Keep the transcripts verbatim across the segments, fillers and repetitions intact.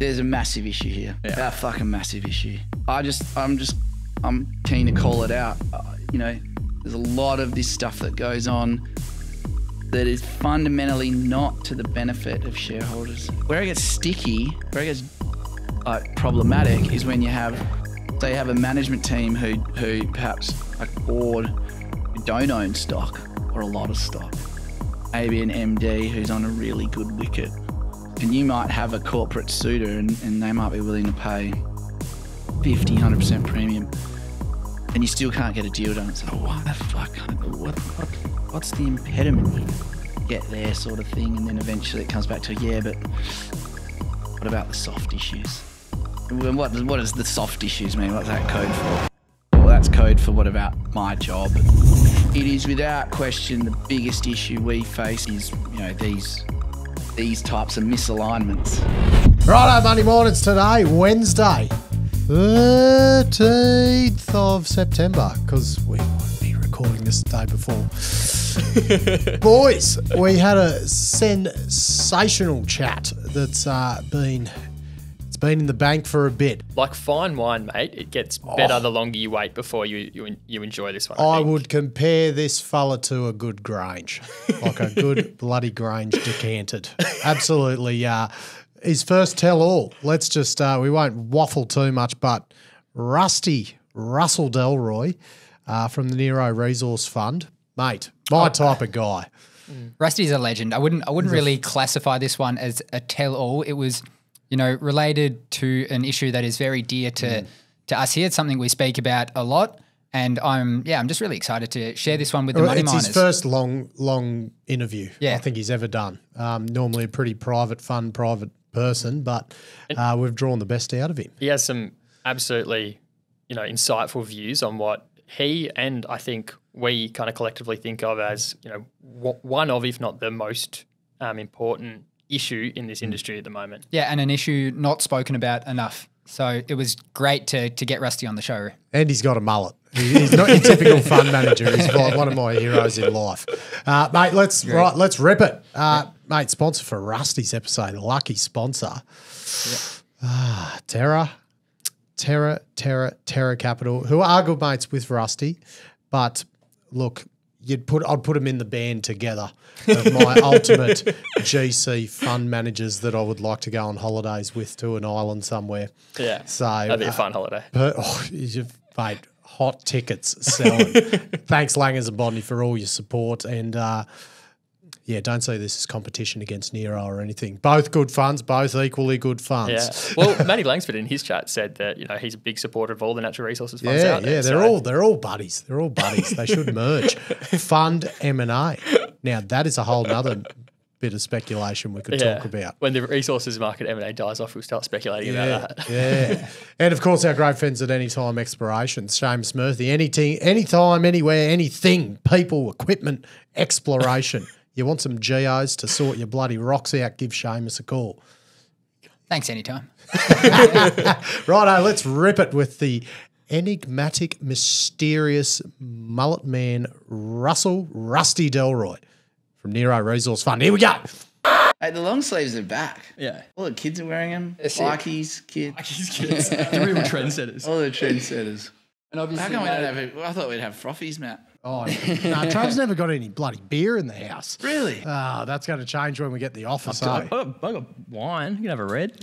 There's a massive issue here. Yeah. A fucking massive issue. I just, I'm just, I'm keen to call it out. Uh, you know, there's a lot of this stuff that goes on that is fundamentally not to the benefit of shareholders. Where it gets sticky, where it gets uh, problematic is when you have, say, you have a management team who, who perhaps are bored, who don't own stock or a lot of stock. Maybe an M D who's on a really good wicket. And you might have a corporate suitor and, and they might be willing to pay fifty, one hundred percent premium. And you still can't get a deal done. It's like, oh, why the fuck? What, what, what's the impediment here? Get there sort of thing. And then eventually it comes back to, yeah, but what about the soft issues? What, what does the soft issues mean? What's that code for? Well, that's code for what about my job? It is without question the biggest issue we face is, you know, these these types of misalignments. Righto, Monday mornings today, Wednesday, thirteenth of September, because we might be recording this the day before. Boys, we had a sensational chat that's uh, been it's been in the bank for a bit. Like fine wine, mate, it gets better oh. the longer you wait before you you, you enjoy this one. I, I would compare this fella to a good Grange, like a good bloody Grange decanted. Absolutely, yeah. Uh, His first tell-all. Let's just, uh, we won't waffle too much, but Rusty, Russell Delroy uh, from the Nero Resource Fund. Mate, my okay. type of guy. Mm. Rusty's a legend. I wouldn't I wouldn't really classify this one as a tell-all. It was, you know, related to an issue that is very dear to, mm. to us here. It's something we speak about a lot. And I'm, yeah, I'm just really excited to share this one with the Money Miners. It's his first long, long interview yeah. I think he's ever done. Um, normally a pretty private fund, private person, but uh, we've drawn the best out of him. He has some absolutely, you know, insightful views on what he and I think we kind of collectively think of as, you know, one of, if not the most um, important issue in this industry at the moment. Yeah, and an issue not spoken about enough. So it was great to to get Rusty on the show. And he's got a mullet. He's not your typical fund manager. He's one of my heroes in life. Uh, mate, let's Great. right, let's rip it. Uh, yeah. Mate, sponsor for Rusty's episode, lucky sponsor. Yeah. Ah, Terra, Terra, Terra, Terra Capital, who are good mates with Rusty, but look, you'd put I'd put them in the band together of my ultimate G C fund managers that I would like to go on holidays with to an island somewhere. Yeah, so that'd be a fun uh, holiday. But oh, you've made hot tickets selling. Thanks, Langers and Bodney, for all your support. And uh, yeah, don't see this as competition against Nero or anything. Both good funds, both equally good funds. Yeah. Well, Matty Langsford in his chat said that, you know, he's a big supporter of all the natural resources funds yeah, out there. Yeah, they're so. all they're all buddies. They're all buddies. They should merge. Fund M and A. Now that is a whole nother bit of speculation we could yeah. talk about. When the resources market M and A dies off, we'll start speculating yeah, about that. Yeah. And of course, our great friends at Anytime Exploration, Seamus Murphy, anything, anytime, anywhere, anything, people, equipment, exploration. You want some G Os to sort your bloody rocks out, give Seamus a call. Thanks, Anytime. Righto, let's rip it with the enigmatic, mysterious mullet man, Russell Rusty Delroy. From Nero Resource Fund. Here we go. Hey, the long sleeves are back. Yeah. All the kids are wearing them. Likey's kids. Likey's kids. The real trendsetters. All the trendsetters. And obviously, how come we don't have it? I thought we'd have frothies, Matt. Oh, no. Trav's never got any bloody beer in the house. Really? Oh, that's going to change when we get the office. I got, I got wine. You can have a red.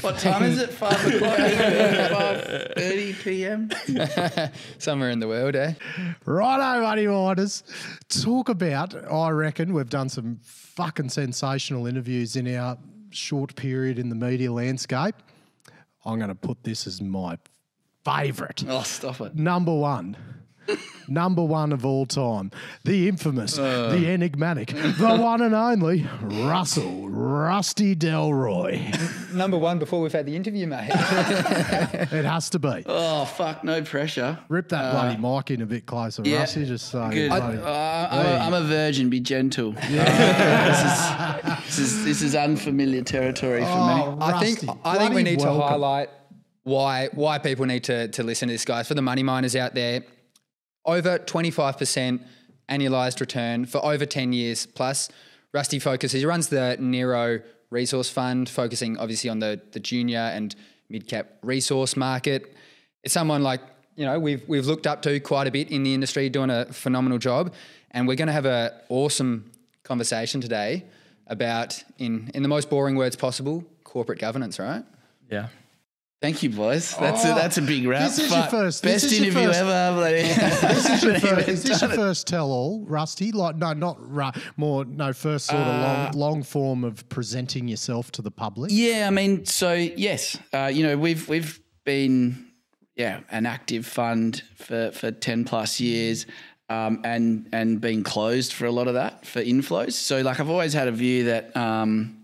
What time is it? five o'clock? five thirty p m? Somewhere in the world, eh? Righto, Money Miners. Talk about, I reckon, we've done some fucking sensational interviews in our short period in the media landscape. I'm going to put this as my favourite. Oh, stop it. Number one. Number one of all time. The infamous, uh. the enigmatic, the one and only Russell Rusty Delroy. Number one before we've had the interview, mate. It has to be. Oh, fuck, no pressure. Rip that uh, bloody mic in a bit closer, yeah, Rusty. Just so. Good. I, uh, I'm, a, I'm a virgin, be gentle. Yeah. uh, this, is, this, is, this is unfamiliar territory for oh, me. Rusty, I think, I think we need welcome. to highlight why why people need to, to listen to this, guys. For the Money Miners out there, over twenty-five percent annualized return for over ten years plus. Rusty focuses, he runs the Nero Resource Fund, focusing obviously on the the junior and mid-cap resource market. It's someone like, you know, we've we've looked up to quite a bit in the industry, doing a phenomenal job, and we're going to have an awesome conversation today about, in in the most boring words possible, corporate governance, right? Yeah. Thank you, boys. That's oh, a, that's a big wrap. This is your first. Best interview ever. This is your first. Is this your first tell-all, Rusty? Like, no, not ra more. No, first sort uh, of long, long form of presenting yourself to the public. Yeah, I mean, so yes, uh, you know, we've we've been yeah an active fund for for ten plus years, um, and and been closed for a lot of that for inflows. So like, I've always had a view that. Um,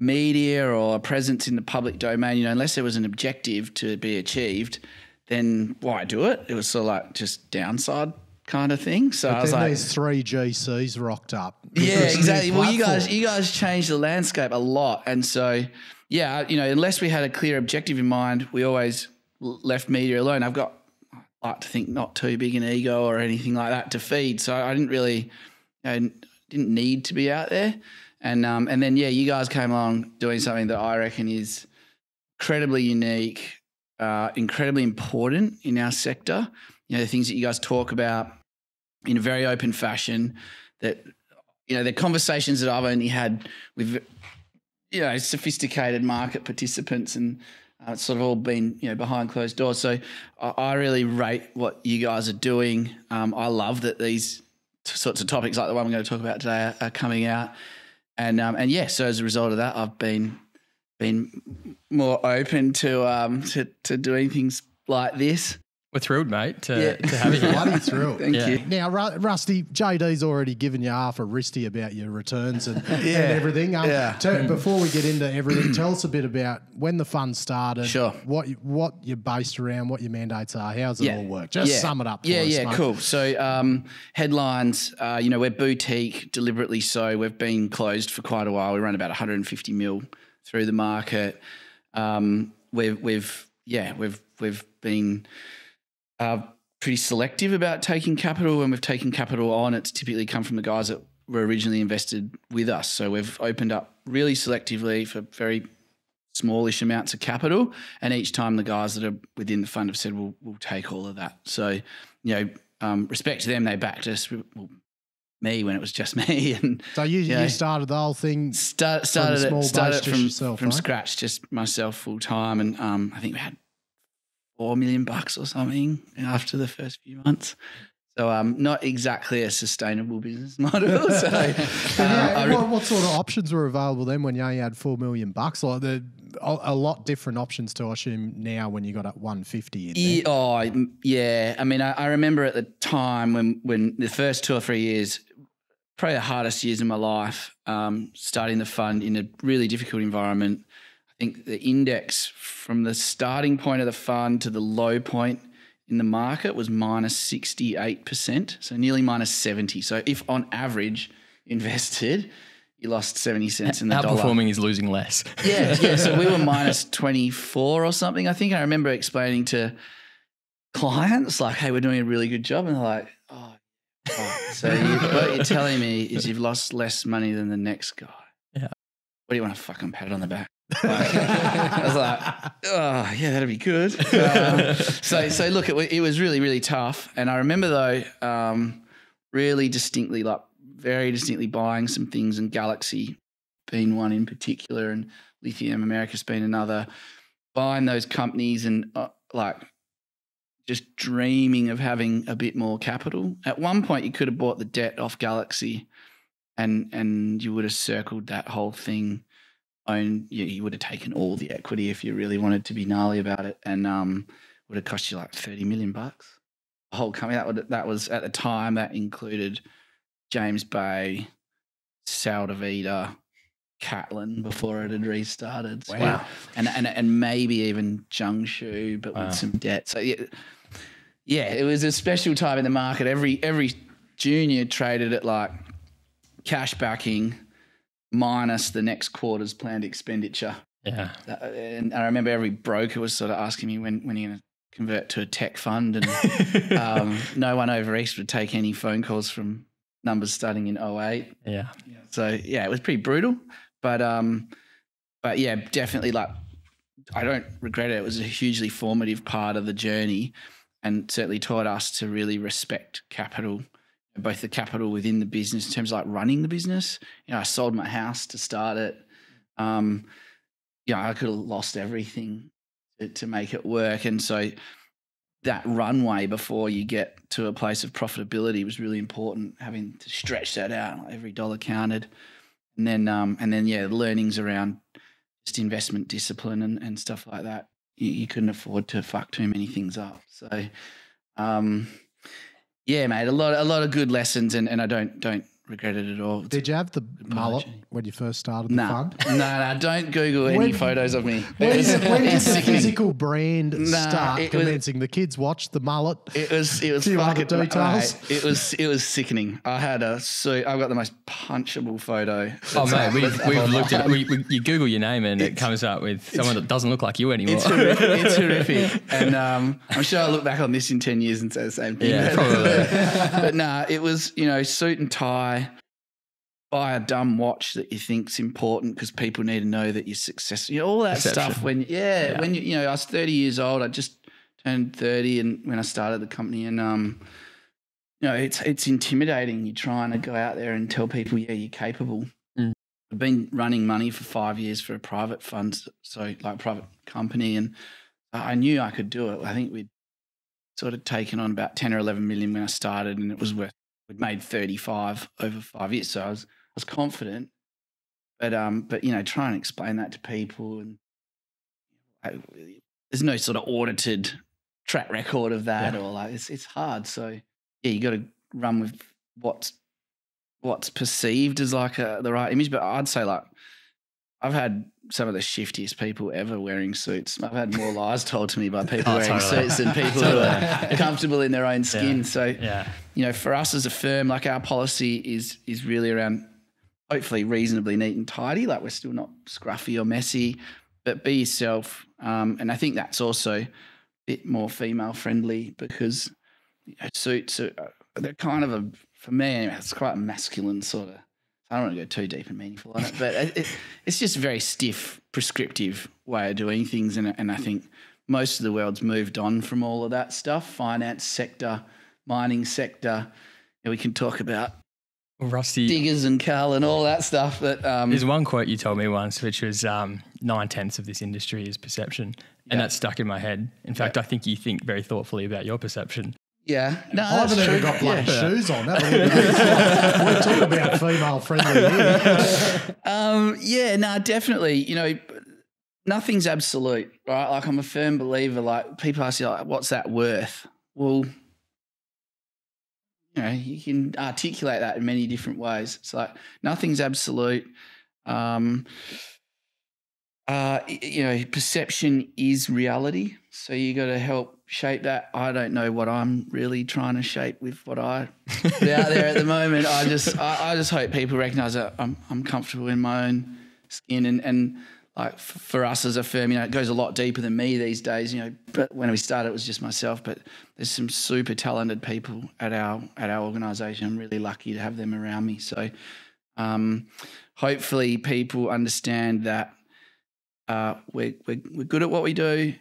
media or a presence in the public domain, you know, unless there was an objective to be achieved, then why do it? It was sort of like just downside kind of thing. So but I was then like, these three G Cs rocked up. Yeah, exactly. Well, you guys, you guys changed the landscape a lot, and so yeah, you know, unless we had a clear objective in mind, we always left media alone. I've got, I like to think, not too big an ego or anything like that to feed, so I didn't really, I didn't need to be out there. And um, and then, yeah, you guys came along doing something that I reckon is incredibly unique, uh, incredibly important in our sector. You know, the things that you guys talk about in a very open fashion that, you know, the conversations that I've only had with, you know, sophisticated market participants, and uh, it's sort of all been, you know, behind closed doors. So I, I really rate what you guys are doing. Um, I love that these sorts of topics like the one we're going to talk about today are, are coming out. And um, and yeah, so as a result of that, I've been been more open to um to, to doing things like this. We're thrilled, mate, to, yeah. to have you. Bloody thrilled. Thank yeah. you. Now, Rusty, J D's already given you half a wristy about your returns and, yeah. and everything. Um, yeah. to, before we get into everything, tell us a bit about when the fund started, sure. what, you, what you're based around, what your mandates are, how does it yeah. all work? Just yeah. sum it up for yeah, us, Yeah, yeah, cool. So um, headlines, uh, you know, we're boutique, deliberately so. We've been closed for quite a while. We run about one hundred fifty mil through the market. Um, we've, we've, yeah, we've, we've been... Uh, pretty selective about taking capital. When we've taken capital on, it's typically come from the guys that were originally invested with us. So we've opened up really selectively for very smallish amounts of capital. And each time the guys that are within the fund have said, we'll, we'll take all of that. So, you know, um, respect to them, they backed us. Well, me when it was just me. And so you, you, know, you started the whole thing start, started from, it, started from, yourself, from right? scratch, just myself full time. And um, I think we had Four million bucks or something after the first few months, so um, not exactly a sustainable business model. So, uh, yeah, what, what sort of options were available then when you only had four million bucks? Like the a lot different options to assume now when you got at one fifty. Yeah, oh yeah, I mean I, I remember at the time when when the first two or three years, probably the hardest years of my life, um, starting the fund in a really difficult environment. I think the index from the starting point of the fund to the low point in the market was minus sixty-eight percent, so nearly minus seventy. So if on average invested, you lost seventy cents in the dollar. Outperforming is losing less. Yeah, yeah. So we were minus twenty-four or something. I think I remember explaining to clients like, hey, we're doing a really good job. And they're like, oh, oh. So you, what you're telling me is you've lost less money than the next guy. Yeah. What do you want to fucking pat it on the back? Like, I was like, oh yeah, that'd be good. Um, so, so look, it, it was really, really tough. And I remember though, um, really distinctly, like very distinctly, buying some things, and Galaxy being one in particular, and Lithium Americas being another. Buying those companies and uh, like just dreaming of having a bit more capital. At one point, you could have bought the debt off Galaxy, and and you would have circled that whole thing. Own, you, you would have taken all the equity if you really wanted to be gnarly about it, and um, would have cost you like thirty million bucks. A whole company that would, that was at the time that included James Bay, Sal De Vida, Catlin before it had restarted. So, wow, and and and maybe even Jungshu, but wow. with some debt. So yeah, yeah, it was a special time in the market. Every every junior traded at like cash backing minus the next quarter's planned expenditure. Yeah. And I remember every broker was sort of asking me when, when you're going to convert to a tech fund, and um, no one over East would take any phone calls from numbers starting in oh eight. Yeah. So, yeah, it was pretty brutal. But, um, but yeah, definitely, like, I don't regret it. It was a hugely formative part of the journey, and certainly taught us to really respect capital, both the capital within the business in terms of like running the business. You know, I sold my house to start it. Um, you know, I could have lost everything to, to make it work. And so that runway before you get to a place of profitability was really important, having to stretch that out, every dollar counted. And then, um, and then yeah, learnings around just investment discipline and, and stuff like that. You, you couldn't afford to fuck too many things up. So, um, yeah, mate, a lot, a lot of good lessons, and, and I don't don't regret it at all. It's Did you have the mullet when you first started the nah. fund? No, nah, no, don't Google when, any photos of me. When did the physical brand nah, start commencing? Was, the kids watched the mullet. It was it was fucking details. Right, it was it was sickening. I had a so I've got the most punchable photo. Oh mate, we've, we've looked at we, we, you Google your name and it's, it comes up with someone that doesn't look like you anymore. It's horrific. It's horrific. And um, I'm sure I'll look back on this in ten years and say the same thing. Yeah, probably. But nah, it was, you know, suit and tie, buy a dumb watch that you think's important because people need to know that you're successful. You know, all that Perception. stuff. When yeah, yeah, when you you know, I was thirty years old. I just turned thirty, and when I started the company, and um, you know, it's it's intimidating. You're trying to go out there and tell people, yeah, you're capable. Mm. I've been running money for five years for a private fund, so like private company, and I knew I could do it. I think we'd sort of taken on about ten or eleven million when I started, and it was worth, we'd made thirty-five over five years. So I was, I was confident, but, um, but, you know, try and explain that to people, and I, there's no sort of audited track record of that, yeah. or like, it's, it's hard. So yeah, you got to run with what's, what's perceived as like a, the right image. But I'd say, like, I've had some of the shiftiest people ever wearing suits. I've had more lies told to me by people oh, wearing totally. suits than people totally. who are comfortable in their own skin. Yeah. So, yeah. you know, for us as a firm, like, our policy is is really around hopefully reasonably neat and tidy. Like, we're still not scruffy or messy, but be yourself. Um, and I think that's also a bit more female friendly, because, you know, suits are, they're kind of a, for me anyway, it's quite a masculine sort of. I don't want to go too deep and meaningful on it, but it, it's just a very stiff, prescriptive way of doing things. And, and I think most of the world's moved on from all of that stuff, finance sector, mining sector. And we can talk about Rusty diggers and Carl and all that stuff. But um, there's one quote you told me once, which was um, nine-tenths of this industry is perception. And yeah. that stuck in my head. In fact, yeah. I think you think very thoughtfully about your perception. Yeah, no, I haven't even got black yeah. shoes on. That We're talking about female friendly here. Um, yeah, no, definitely. You know, nothing's absolute, right? Like, I'm a firm believer. Like, people ask you, like, "What's that worth?" Well, you know, you can articulate that in many different ways. It's like, nothing's absolute. Um, uh, you know, perception is reality. So you got to help shape that. I don't know what I'm really trying to shape with what I out there at the moment. I just, I, I just hope people recognise that I'm, I'm comfortable in my own skin, and and like for us as a firm, you know, it goes a lot deeper than me these days. You know, but when we started, it was just myself. But there's some super talented people at our at our organisation. I'm really lucky to have them around me. So, um, hopefully, people understand that uh, we're, we're we're good at what we do.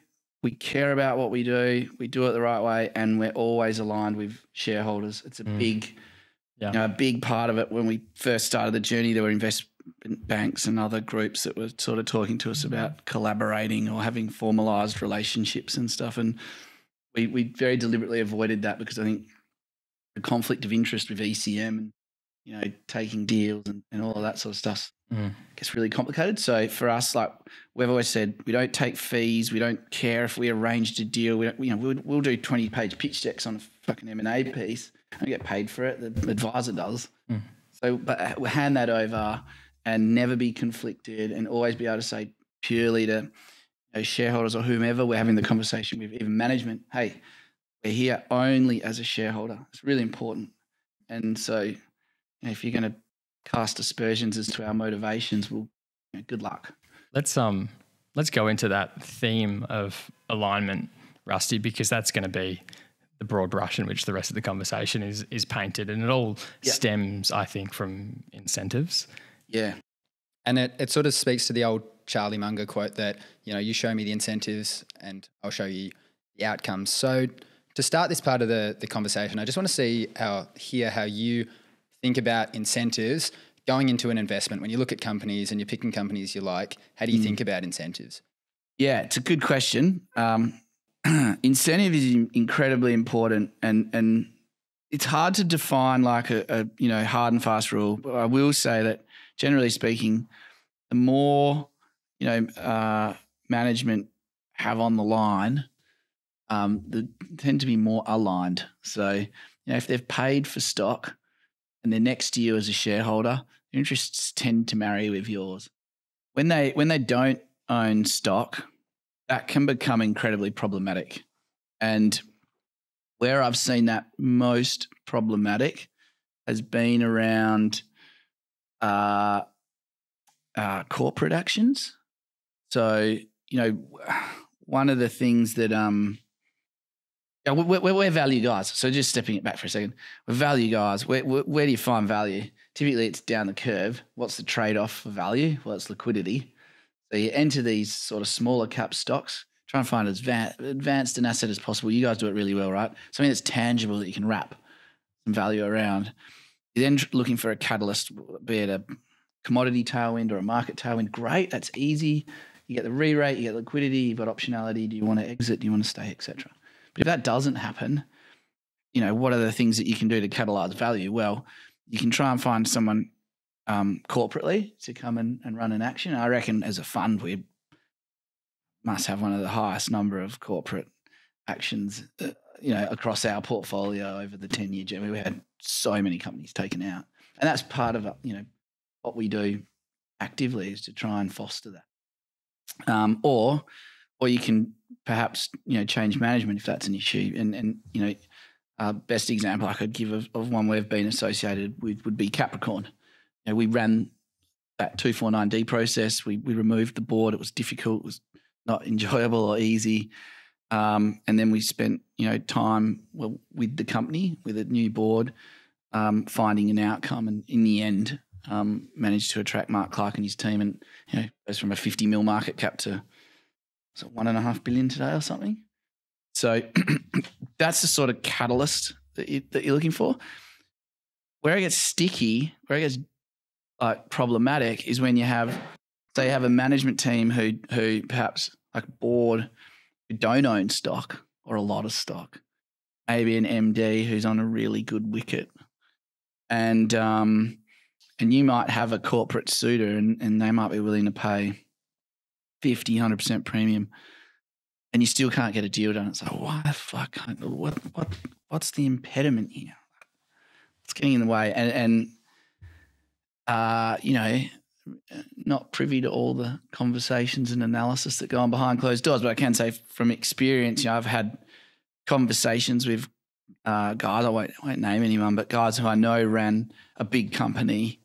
We care about what we do, we do it the right way, and we're always aligned with shareholders. It's a mm. big, yeah. you know, a big part of it. When we first started the journey, there were investment banks and other groups that were sort of talking to us about collaborating or having formalised relationships and stuff. And we, we very deliberately avoided that, because I think the conflict of interest with E C M and, you know, taking deals and, and all of that sort of stuff mm. gets really complicated. So for us, like, we've always said, we don't take fees. We don't care if we arranged a deal. We don't, you know, we'll, we'll do twenty page pitch decks on a fucking M and A piece and get paid for it. The advisor does. Mm. So, but we'll hand that over and never be conflicted, and always be able to say purely to, you know, shareholders or whomever we're having the conversation with, even management, hey, we're here only as a shareholder. It's really important. And so, if you're going to cast aspersions as to our motivations, well, you know, good luck. Let's um, let's go into that theme of alignment, Rusty, because that's going to be the broad brush in which the rest of the conversation is is painted, and it all yep. stems, I think, from incentives. Yeah. And it, it sort of speaks to the old Charlie Munger quote that, you know, you show me the incentives and I'll show you the outcomes. So to start this part of the, the conversation, I just want to see how, hear how you think about incentives going into an investment. When you look at companies and you're picking companies you like, how do you mm. think about incentives? Yeah, it's a good question. Um, incentive is incredibly important, and and it's hard to define like a, a you know hard and fast rule. But I will say that generally speaking, the more you know uh, management have on the line, um, they tend to be more aligned. So you know if they've paid for stock and they're next to you as a shareholder, their interests tend to marry with yours. When they when they don't own stock, that can become incredibly problematic. And where I've seen that most problematic has been around uh, uh, corporate actions. So, you know, one of the things that um, we're, we're, we're value guys. So just stepping it back for a second, we're value guys. Where, where, where do you find value? Typically it's down the curve. What's the trade-off for value? Well, it's liquidity. So you enter these sort of smaller cap stocks, try and find as advanced an asset as possible. You guys do it really well, right? Something that's tangible that you can wrap some value around. You're then looking for a catalyst, be it a commodity tailwind or a market tailwind. Great, that's easy. You get the re-rate, you get liquidity, you've got optionality. Do you want to exit? Do you want to stay, et cetera? But if that doesn't happen, you know, what are the things that you can do to catalyze value? Well, you can try and find someone Um, corporately to come and, and run an action. I reckon as a fund we must have one of the highest number of corporate actions, uh, you know, across our portfolio over the ten year journey. We had so many companies taken out, and that's part of you know what we do actively is to try and foster that. Um, or, or you can perhaps you know change management if that's an issue, and and you know, uh, best example I could give of, of one we've been associated with would be Capricorn. You know, we ran that two forty-nine D process. We we removed the board. It was difficult. It was not enjoyable or easy. Um, and then we spent you know time well with the company with a new board, um, finding an outcome. And in the end, um, managed to attract Mark Clark and his team. And you know goes from a fifty mil market cap to so one and a half billion today or something. So that's the sort of catalyst that, you, that you're looking for. Where it gets sticky, where it gets like problematic is when you have, say you have a management team who who perhaps like a board who don't own stock or a lot of stock, maybe an M D who's on a really good wicket, and um and you might have a corporate suitor and, and they might be willing to pay fifty, one hundred percent premium, and you still can't get a deal done. It's like why the fuck? Can't, what what what's the impediment here? It's getting in the way, and and. Uh, you know, not privy to all the conversations and analysis that go on behind closed doors, but I can say from experience, you know, I've had conversations with uh, guys, I won't, I won't name anyone, but guys who I know ran a big company,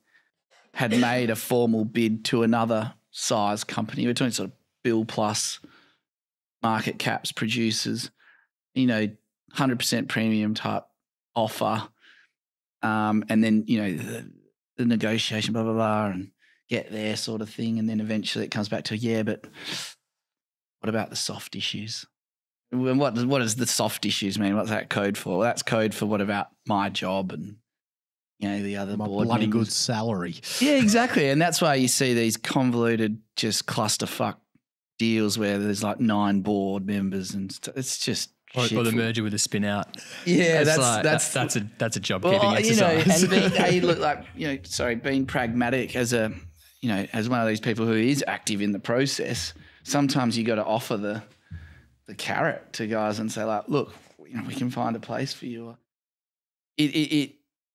had made a formal bid to another size company. We're talking sort of bill plus market caps producers, you know, one hundred percent premium type offer. Um, and then, you know, the, the negotiation, blah, blah, blah, and get there sort of thing. And then eventually it comes back to, yeah, but what about the soft issues? What, what does the soft issues mean? What's that code for? Well, that's code for what about my job and, you know, the other my board bloody members. Good salary. Yeah, exactly. And that's why you see these convoluted just clusterfuck deals where there's like nine board members and it's just Or, or the merger with a spin out. Yeah, that's that's like, that's, that's, that's a that's a job keeping well, exercise. You know, and being, hey, look like you know, sorry, being pragmatic as a you know as one of these people who is active in the process. Sometimes you got to offer the the carrot to guys and say like, look, you know, we can find a place for you. It it it,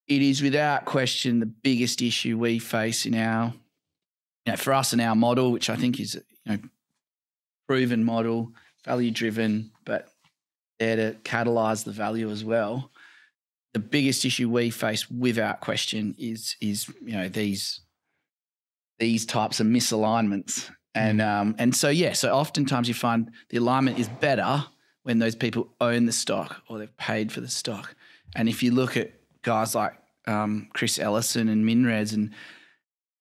it is without question the biggest issue we face in our you know for us in our model, which I think is you know proven model, value driven, but there to catalyse the value as well. The biggest issue we face, without question, is is you know these these types of misalignments, and mm. um, and so yeah, so oftentimes you find the alignment is better when those people own the stock or they've paid for the stock. And if you look at guys like um, Chris Ellison and MinRes and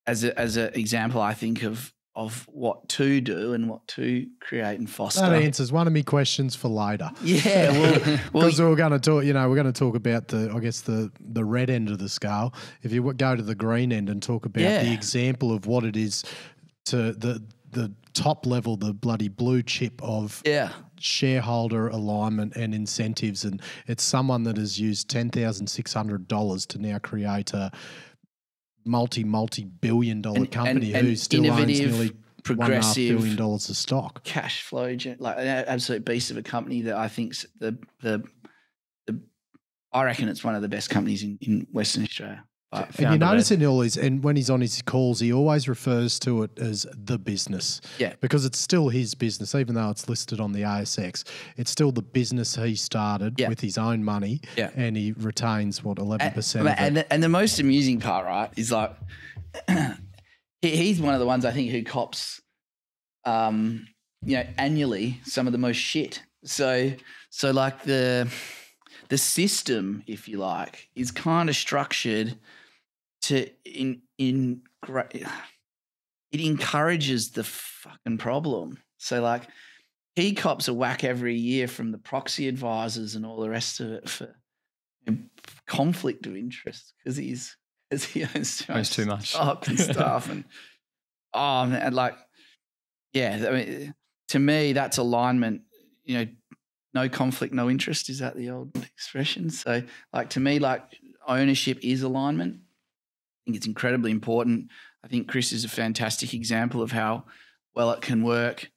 as a, as an example, I think of of what to do and what to create and foster. That answers one of my questions for later. Yeah, well, because we're going to talk. You know, we're going to talk about the, I guess the the red end of the scale. If you go to the green end and talk about yeah. the example of what it is to the the top level, the bloody blue chip of yeah. shareholder alignment and incentives, and it's someone that has used ten thousand six hundred dollars to now create a multi multi billion dollar and, company and, and who still owns nearly one and a half billion dollars of stock. Cash flow, like an absolute beast of a company that I think's the the, the I reckon it's one of the best companies in, in Western Australia. And you notice in all his, and when he's on his calls, he always refers to it as the business. Yeah. Because it's still his business, even though it's listed on the A S X. It's still the business he started yeah. with his own money. Yeah. And he retains, what, eleven percent and, of it. And the, and the most amusing part, right, is like he's one of the ones I think who cops, um, you know, annually some of the most shit. So, so like the... The system, if you like, is kind of structured to in in it encourages the fucking problem. So like he cops a whack every year from the proxy advisors and all the rest of it for conflict of interest because he's because he owns too owns much, too much. Stock and stuff and oh man, like yeah, I mean to me that's alignment, you know. No conflict, no interest. Is that the old expression? So like to me, like ownership is alignment. I think it's incredibly important. I think Chris is a fantastic example of how well it can work.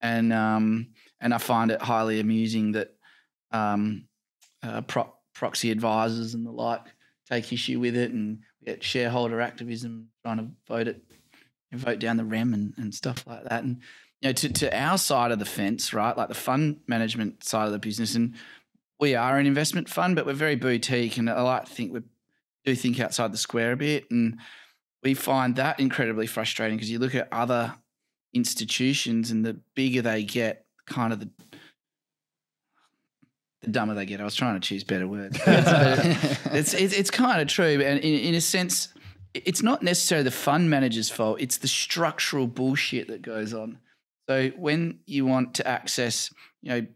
And, um, and I find it highly amusing that um, uh, pro proxy advisors and the like take issue with it and get shareholder activism trying to vote it, vote down the R E M and, and stuff like that. And, you know, to, to our side of the fence, right, like the fund management side of the business, and we are an investment fund, but we're very boutique, and I like to think we do think outside the square a bit, and we find that incredibly frustrating because you look at other institutions and the bigger they get, kind of the, the dumber they get. I was trying to choose better words. it's, it's, it's kind of true, and in, in a sense, it's not necessarily the fund manager's fault. It's the structural bullshit that goes on. So when you want to access, you know,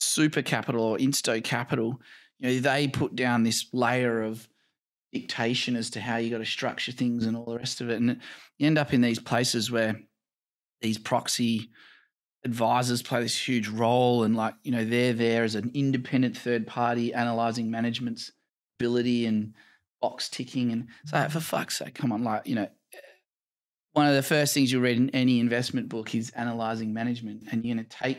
super capital or insto capital, you know, they put down this layer of dictation as to how you got to structure things and all the rest of it. And you end up in these places where these proxy advisors play this huge role and like, you know, they're there as an independent third party analysing management's ability and box ticking. And so for fuck's sake, come on, like, you know, one of the first things you read in any investment book is analysing management, and you're going to take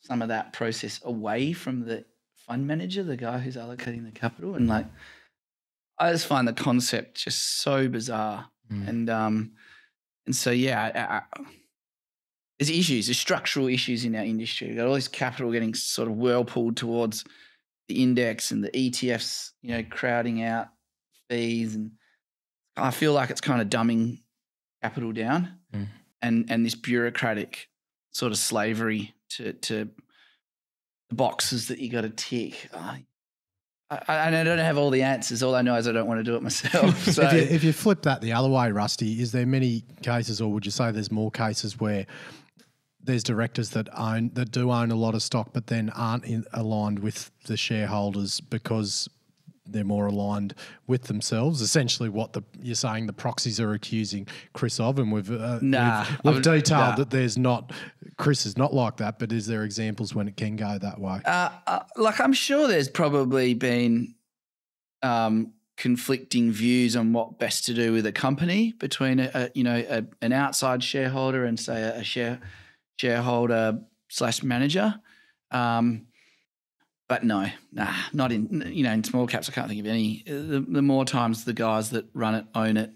some of that process away from the fund manager, the guy who's allocating the capital. And like, I just find the concept just so bizarre. Mm. And um, and so yeah, I, I, there's issues, there's structural issues in our industry. We've got all this capital getting sort of whirlpooled towards the index and the E T Fs, you know, crowding out fees, and I feel like it's kind of dumbing capital down, mm. and and this bureaucratic sort of slavery to to the boxes that you got to tick. Oh, I, I, I don't have all the answers. All I know is I don't want to do it myself. So if, you, if you flip that the other way, Rusty, is there many cases, or would you say there's more cases where there's directors that own that do own a lot of stock, but then aren't in, aligned with the shareholders because they're more aligned with themselves, essentially what the you're saying the proxies are accusing Chris of, and we've uh, nah, we've, we've detailed nah. that there's not Chris is not like that, but is there examples when it can go that way? Uh, uh, like I'm sure there's probably been um, conflicting views on what best to do with a company between a, a you know a, an outside shareholder and say a, a share shareholder slash manager. Um, But no, nah, not in, you know, in small caps, I can't think of any. The, the more times the guys that run it, own it,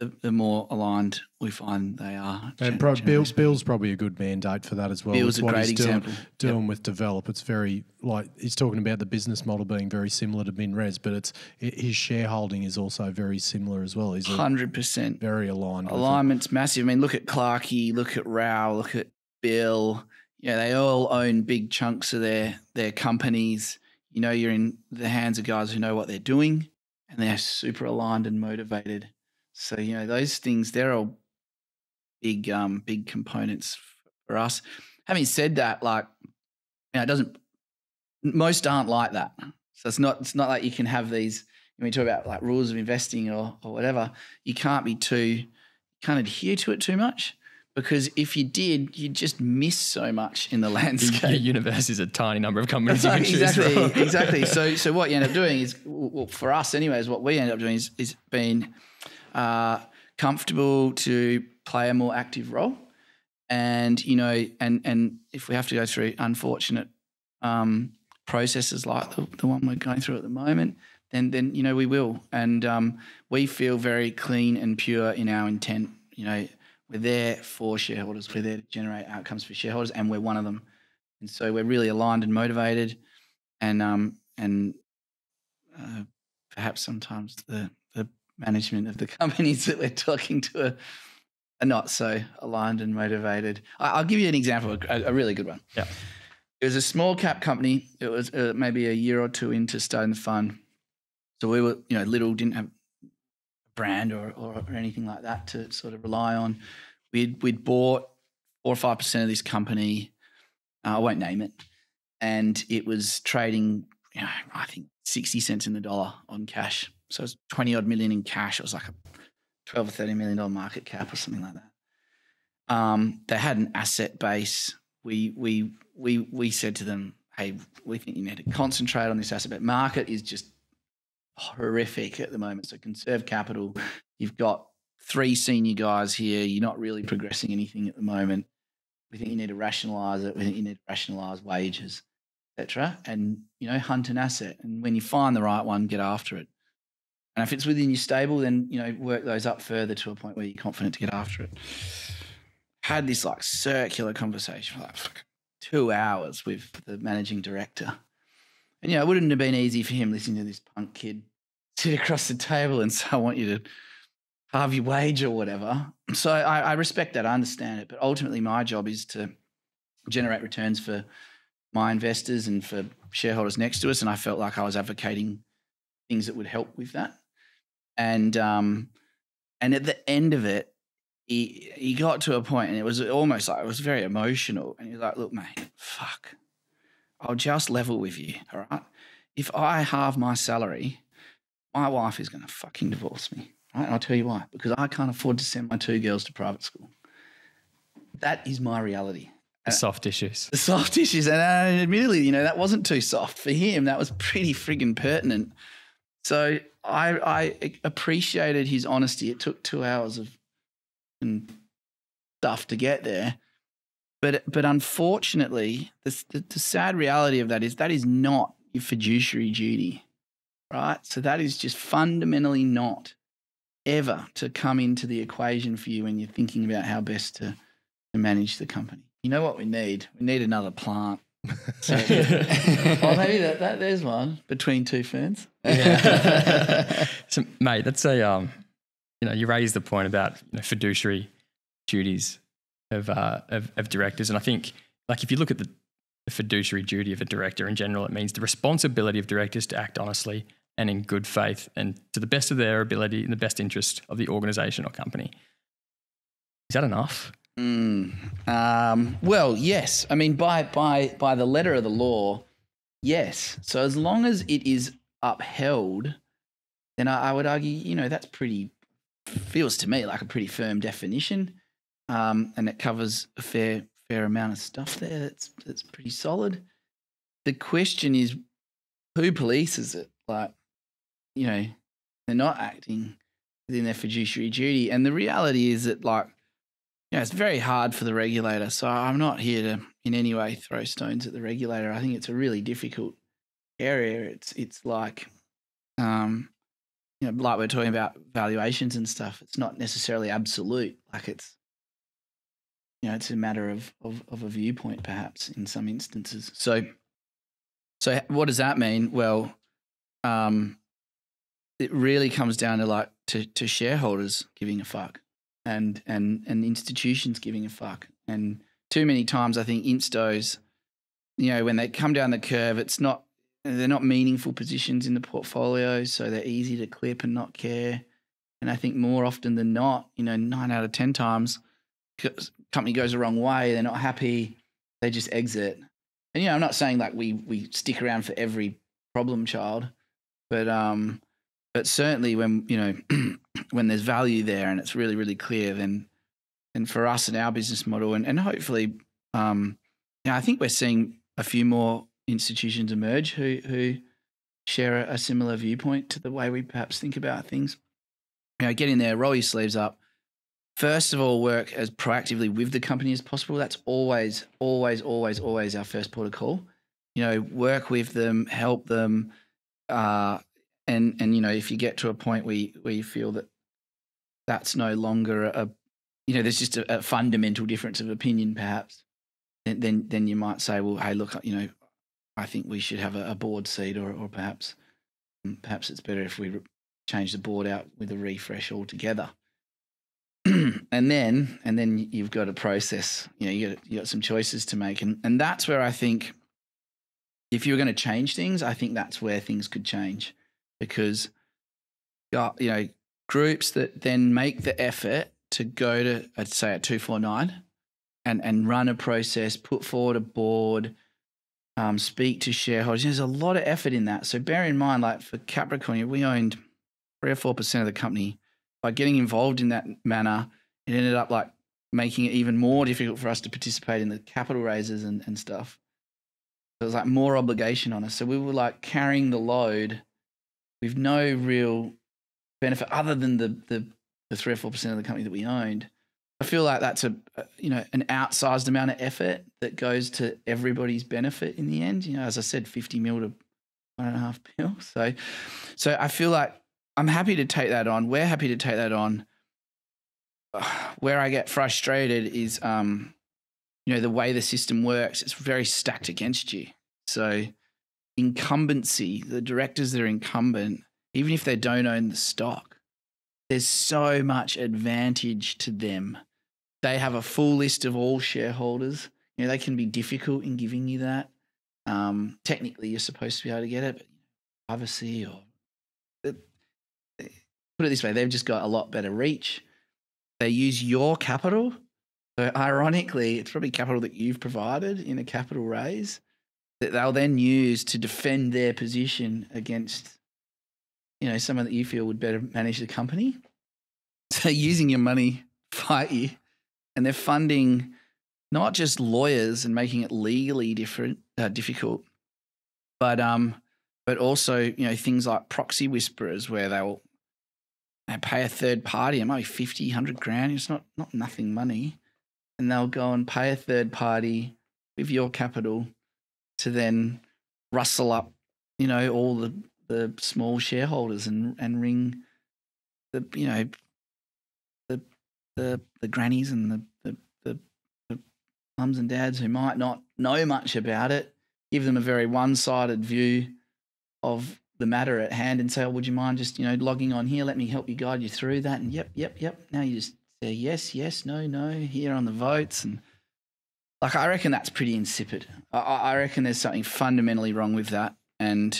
the, the more aligned we find they are. And pro Bill, Bill's probably a good mandate for that as well. Bill's a what great he's example. Doing, doing yep. with develop. It's very, like, he's talking about the business model being very similar to MinRes, but it's it, his shareholding is also very similar as well. He's one hundred percent. Very aligned. Alignment's massive. I mean, look at Clarkey, look at Rao, look at Bill. Yeah, they all own big chunks of their their companies. You know, you're in the hands of guys who know what they're doing, and they're super aligned and motivated. So, you know, those things, they're all big, um, big components for us. Having said that, like, you know, it doesn't, most aren't like that. So it's not, it's not like you can have these, when you talk about like rules of investing or, or whatever, you can't be too, can't adhere to it too much, because if you did, you'd just miss so much in the landscape. Your universe is a tiny number of companies you can exactly, choose from. Exactly. So, so what you end up doing is, well, for us anyways, what we end up doing is, is being uh, comfortable to play a more active role. And, you know, and, and if we have to go through unfortunate um, processes like the, the one we're going through at the moment, then, then you know, we will. And um, we feel very clean and pure in our intent. You know, we're there for shareholders. We're there to generate outcomes for shareholders, and we're one of them. And so we're really aligned and motivated. And um, and uh, perhaps sometimes the, the management of the companies that we're talking to are, are not so aligned and motivated. I, I'll give you an example, a, a really good one. Yeah. It was a small cap company. It was uh, maybe a year or two into starting the fund. So we were, you know, little, didn't have a brand or, or, or anything like that to sort of rely on. We'd, we'd bought four or five percent of this company. Uh, I won't name it. And it was trading, you know, I think sixty cents in the dollar on cash. So it was twenty odd million in cash. It was like a twelve or thirty million dollar market cap or something like that. Um, they had an asset base. We, we, we, we said to them, hey, we think you need to concentrate on this asset, but market is just horrific at the moment. So conserve capital. You've got three senior guys here. You're not really progressing anything at the moment. We think you need to rationalize it. We think you need to rationalize wages, et cetera. And, you know, hunt an asset. And when you find the right one, get after it. And if it's within your stable, then, you know, work those up further to a point where you're confident to get after it. Had this like circular conversation for like two hours with the managing director. And, you know, it wouldn't have been easy for him listening to this punk kid sit across the table and say, I want you to halve your wage or whatever. So I, I respect that. I understand it. But ultimately my job is to generate returns for my investors and for shareholders next to us. And I felt like I was advocating things that would help with that. And, um, and at the end of it, he, he got to a point and it was almost like it was very emotional. And he was like, look, mate, fuck. I'll just level with you, all right? If I halve my salary, my wife is going to fucking divorce me, right? And I'll tell you why. Because I can't afford to send my two girls to private school. That is my reality. The soft issues. The soft issues. And uh, admittedly, you know, that wasn't too soft for him. That was pretty friggin' pertinent. So I, I appreciated his honesty. It took two hours of stuff to get there. But, but unfortunately, the, the, the sad reality of that is that is not your fiduciary duty, right? So that is just fundamentally not ever to come into the equation for you when you're thinking about how best to, to manage the company. You know what we need? We need another plant. So, well, maybe that, that, there's one between two ferns. Yeah. So, mate, that's a, um, you know, you raised the point about you know, fiduciary duties. Of, uh, of, of directors. And I think like if you look at the, the fiduciary duty of a director in general, it means the responsibility of directors to act honestly and in good faith and to the best of their ability in the best interest of the organisation or company. Is that enough? Mm, um, well, yes. I mean, by, by, by the letter of the law, yes. So as long as it is upheld, then I, I would argue, you know, that's pretty, feels to me like a pretty firm definition. Um, and it covers a fair fair amount of stuff there that's that's pretty solid. The question is, who polices it? Like, you know, they're not acting within their fiduciary duty. And the reality is that, like, you know, it's very hard for the regulator. So I'm not here to in any way throw stones at the regulator. I think it's a really difficult area. It's it's like, um, you know, like we're talking about valuations and stuff. It's not necessarily absolute. Like it's You know, it's a matter of, of, of a viewpoint, perhaps, in some instances. So, so what does that mean? Well, um, it really comes down to like to, to shareholders giving a fuck, and and and institutions giving a fuck. And too many times, I think instos, you know, when they come down the curve, it's not they're not meaningful positions in the portfolio, so they're easy to clip and not care. And I think more often than not, you know, nine out of ten times, company goes the wrong way, they're not happy, they just exit. And, you know, I'm not saying like we, we stick around for every problem child, but, um, but certainly when, you know, when there's value there and it's really, really clear, then, and for us and our business model, and, and hopefully, um, you know, I think we're seeing a few more institutions emerge who, who share a, a similar viewpoint to the way we perhaps think about things. You know, get in there, roll your sleeves up. First of all, work as proactively with the company as possible. That's always, always, always, always our first port of call. You know, work with them, help them. Uh, and, and, you know, if you get to a point where you, where you feel that that's no longer a, you know, there's just a, a fundamental difference of opinion perhaps, then, then, then you might say, well, hey, look, you know, I think we should have a, a board seat, or, or perhaps, perhaps it's better if we change the board out with a refresh altogether. and then, and then you've got a process, you know, you got, you got some choices to make. And, and that's where I think if you're going to change things, I think that's where things could change, because, got, you know, groups that then make the effort to go to, I'd say at two four nine and, and run a process, put forward a board, um, speak to shareholders. There's a lot of effort in that. So bear in mind, like for Capricorn, we owned three or four percent of the company. By getting involved in that manner, it ended up like making it even more difficult for us to participate in the capital raises and, and stuff. There was like more obligation on us. So we were like carrying the load with no real benefit other than the, the, the three or four percent of the company that we owned. I feel like that's a, you know, an outsized amount of effort that goes to everybody's benefit in the end. You know, as I said, fifty mil to one and a half mil. So, so I feel like I'm happy to take that on. We're happy to take that on. Where I get frustrated is, um, you know, the way the system works, it's very stacked against you. So incumbency, the directors that are incumbent, even if they don't own the stock, there's so much advantage to them. They have a full list of all shareholders. You know, they can be difficult in giving you that. Um, technically, you're supposed to be able to get it, but privacy or... Put it this way, they've just got a lot better reach. They use your capital. So ironically, it's probably capital that you've provided in a capital raise that they'll then use to defend their position against, you know, someone that you feel would better manage the company. So using your money to fight you, and they're funding not just lawyers and making it legally different, uh, difficult, but, um, but also, you know, things like proxy whisperers where they'll, and pay a third party. It might be fifty, a hundred grand. It's not, not nothing money. And they'll go and pay a third party with your capital to then rustle up, you know, all the, the small shareholders and, and ring the, you know, the, the, the grannies and the, the, the, the mums and dads who might not know much about it, give them a very one-sided view of the matter at hand and say, oh, would you mind just, you know, logging on here? Let me help you, guide you through that. And yep, yep, yep. Now you just say yes, yes, no, no, here on the votes. And like, I reckon that's pretty insipid. I, I reckon there's something fundamentally wrong with that. And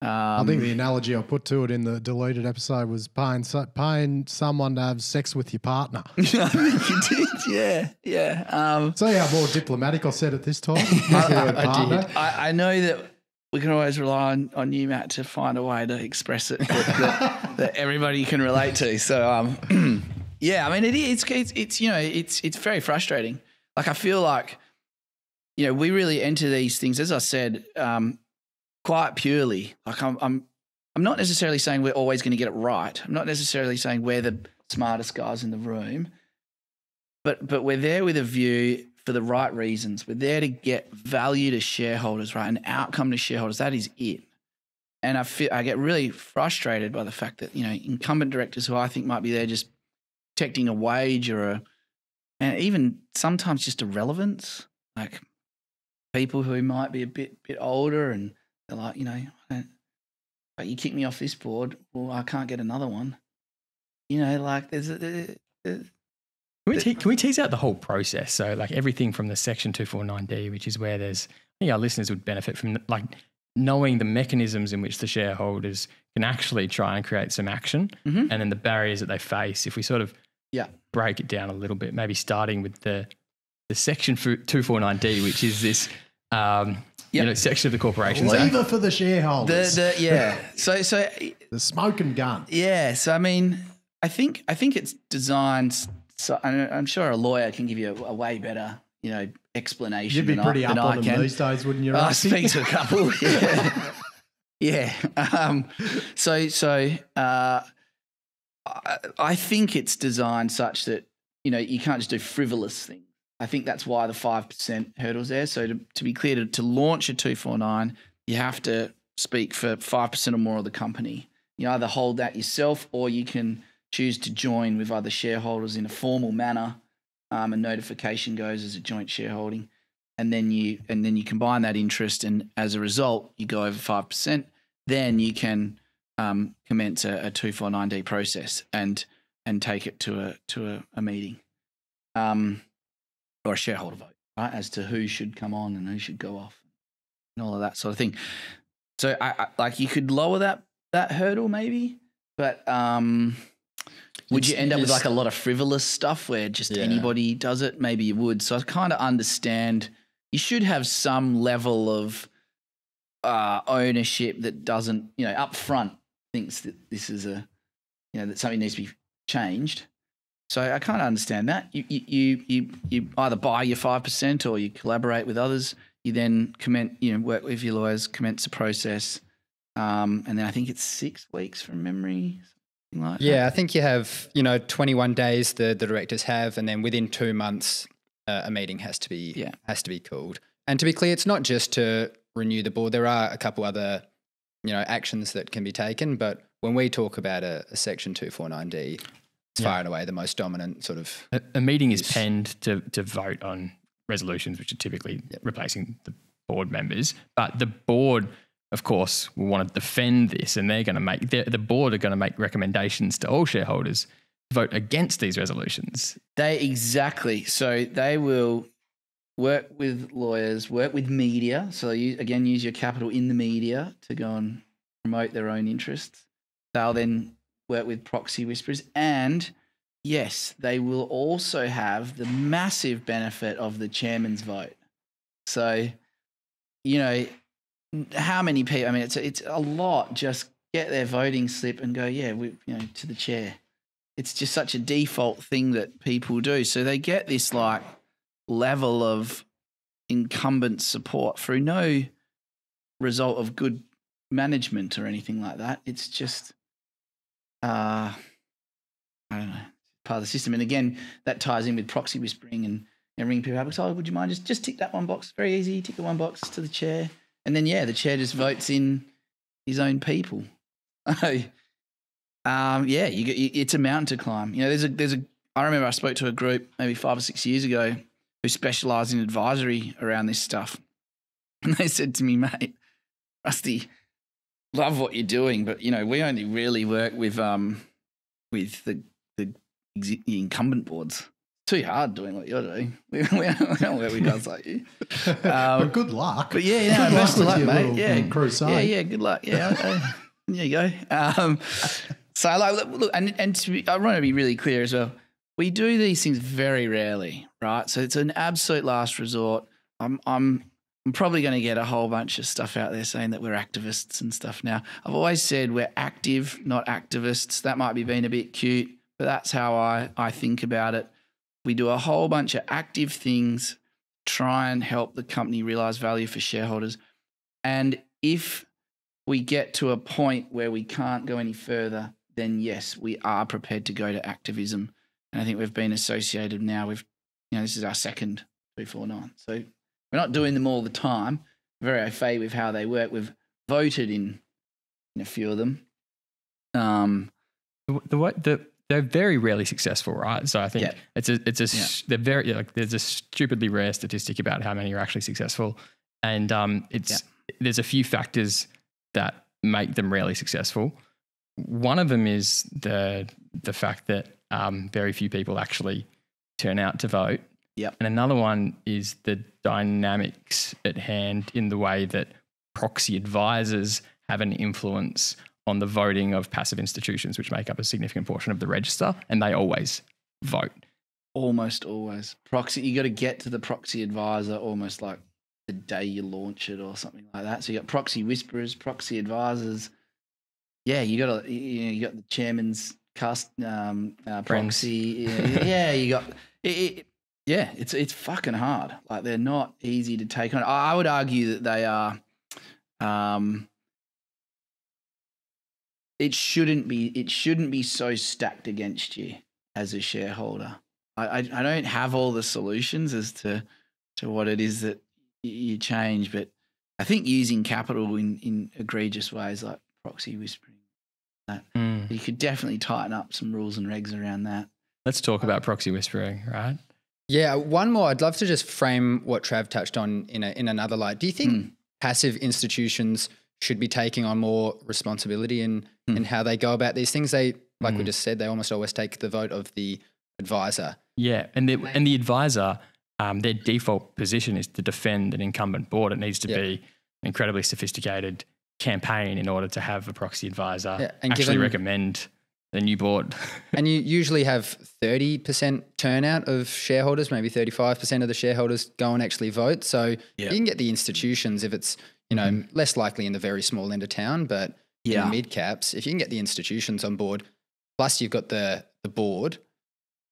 um, I think the analogy I put to it in the deleted episode was paying, paying someone to have sex with your partner. I think you did. Yeah, yeah. Um, so yeah, more diplomatic I said at this time. I, I, I did. I, I know that we can always rely on, on you, Matt, to find a way to express it that, that, that everybody can relate to. So, um, yeah, I mean, it is, it's, it's, you know, it's, it's very frustrating. Like, I feel like, you know, we really enter these things, as I said, um, quite purely. Like I'm, I'm, I'm not necessarily saying we're always going to get it right. I'm not necessarily saying we're the smartest guys in the room, but, but we're there with a view for the right reasons. We're there to get value to shareholders, right? An outcome to shareholders. That is it. And I feel, I get really frustrated by the fact that, you know, incumbent directors who I think might be there just protecting a wage or a, and even sometimes just a relevance, like people who might be a bit, bit older and they're like, you know, I don't, like, you kick me off this board, well, I can't get another one. You know, like there's a, there's, Can we, te can we tease out the whole process? So like everything from the section two four nine D, which is where there's, I think our listeners would benefit from, like knowing the mechanisms in which the shareholders can actually try and create some action, mm-hmm. and then the barriers that they face. If we sort of yeah. break it down a little bit, maybe starting with the the section two forty-nine D, which is this um, yep. you know, section of the Corporations Act. Lever for the shareholders. The, the, yeah. so so the smoke and gun. Yeah. So I mean, I think I think it's designed. So I'm sure a lawyer can give you a, a way better, you know, explanation. You'd be pretty I, up on I them can. These days, wouldn't you? I speak to a couple. Yeah. Yeah. Um, so, so uh, I, I think it's designed such that, you know, you can't just do frivolous things. I think that's why the five percent hurdle's there. So to, to be clear, to, to launch a two forty-nine, you have to speak for five percent or more of the company. You either hold that yourself or you can choose to join with other shareholders in a formal manner. Um, a notification goes as a joint shareholding. And then you and then you combine that interest, and as a result, you go over five percent. Then you can um, commence a, a two four nine D process and and take it to a to a, a meeting, um, or a shareholder vote, right? As to who should come on and who should go off, and all of that sort of thing. So, I, I like you could lower that that hurdle maybe, but um, would it's, you end up with like a lot of frivolous stuff where just yeah. anybody does it? Maybe you would. So I kind of understand. You should have some level of uh, ownership that doesn't, you know, up front thinks that this is a, you know, that something needs to be changed. So I kind of understand that. You, you, you, you either buy your five percent or you collaborate with others. You then commence, you know, work with your lawyers, commence the process. Um, and then I think it's six weeks from memory. Something like yeah, that. I think you have, you know, twenty-one days the, the directors have, and then within two months, Uh, a meeting has to be yeah. has to be called. And to be clear, it's not just to renew the board. There are a couple other, you know, actions that can be taken. But when we talk about a, a section two forty-nine D, it's yeah. far and away the most dominant sort of. A, a meeting use. is penned to to vote on resolutions, which are typically yep. replacing the board members. But the board, of course, will want to defend this, and they're going to make the board are going to make recommendations to all shareholders. Vote against these resolutions. They exactly. So they will work with lawyers, work with media. So you, again, use your capital in the media to go and promote their own interests. They'll then work with proxy whisperers. And yes, they will also have the massive benefit of the chairman's vote. So, you know, how many people, I mean, it's, it's a lot. Just get their voting slip and go, yeah, we, you know, to the chair. It's just such a default thing that people do. So they get this like level of incumbent support through no result of good management or anything like that. It's just, uh, I don't know, part of the system. And again, that ties in with proxy whispering and, and ringing people up. Oh, would you mind just, just tick that one box? Very easy. Tick the one box to the chair. And then, yeah, the chair just votes in his own people. Um, yeah, you, you, it's a mountain to climb. You know, there's a there's a. I remember I spoke to a group maybe five or six years ago who specialised in advisory around this stuff, and they said to me, "Mate, Rusty, love what you're doing, but you know, we only really work with um with the the, the incumbent boards. Too hard doing what you're doing. We, we, don't, we don't work with guys like you. Um, but good luck. But yeah, yeah, no, best of luck, mate. Yeah, crusade. Yeah, yeah, good luck. Yeah, okay. There you go. Um, So, like, look, and, and to be, I want to be really clear as well, we do these things very rarely, right? So it's an absolute last resort. I'm, I'm, I'm probably going to get a whole bunch of stuff out there saying that we're activists and stuff now. I've always said we're active, not activists. That might be being a bit cute, but that's how I, I think about it. We do a whole bunch of active things, try and help the company realise value for shareholders. And if we get to a point where we can't go any further, then yes, we are prepared to go to activism. And I think we've been associated now with, you know, this is our second two forty-nine. So we're not doing them all the time. We're very au fait with how they work. We've voted in, in a few of them. Um, the, the, the, they're very rarely successful, right? So I think yeah. it's a, it's a, yeah. they're very, like, there's a stupidly rare statistic about how many are actually successful. And um, it's, yeah. there's a few factors that make them rarely successful. One of them is the the fact that um, very few people actually turn out to vote. Yep. And another one is the dynamics at hand in the way that proxy advisors have an influence on the voting of passive institutions, which make up a significant portion of the register, and they always vote. Almost always. Proxy, you got to get to the proxy advisor almost like the day you launch it or something like that. So you got proxy whisperers, proxy advisors. Yeah, you got to, you know, you got the chairman's cast um, uh, proxy. Yeah, yeah, you got it, it, yeah. It's it's fucking hard. Like they're not easy to take on. I would argue that they are. Um, It shouldn't be. It shouldn't be so stacked against you as a shareholder. I, I, I don't have all the solutions as to to what it is that you change, but I think using capital in, in egregious ways like proxy whispering, that mm. you could definitely tighten up some rules and regs around that. Let's talk about proxy whispering, right? Yeah, one more. I'd love to just frame what Trav touched on in a, in another light. Do you think mm. passive institutions should be taking on more responsibility in, mm. in how they go about these things? They, like mm. we just said, they almost always take the vote of the advisor. Yeah, and the, and the advisor, um, their default position is to defend an incumbent board. It needs to yeah. be an incredibly sophisticated campaign in order to have a proxy advisor yeah. and actually given, recommend the new board. And you usually have thirty percent turnout of shareholders, maybe thirty-five percent of the shareholders go and actually vote. So yeah. you can get the institutions if it's, you know, mm-hmm. less likely in the very small end of town, but yeah. in mid caps, if you can get the institutions on board, plus you've got the the board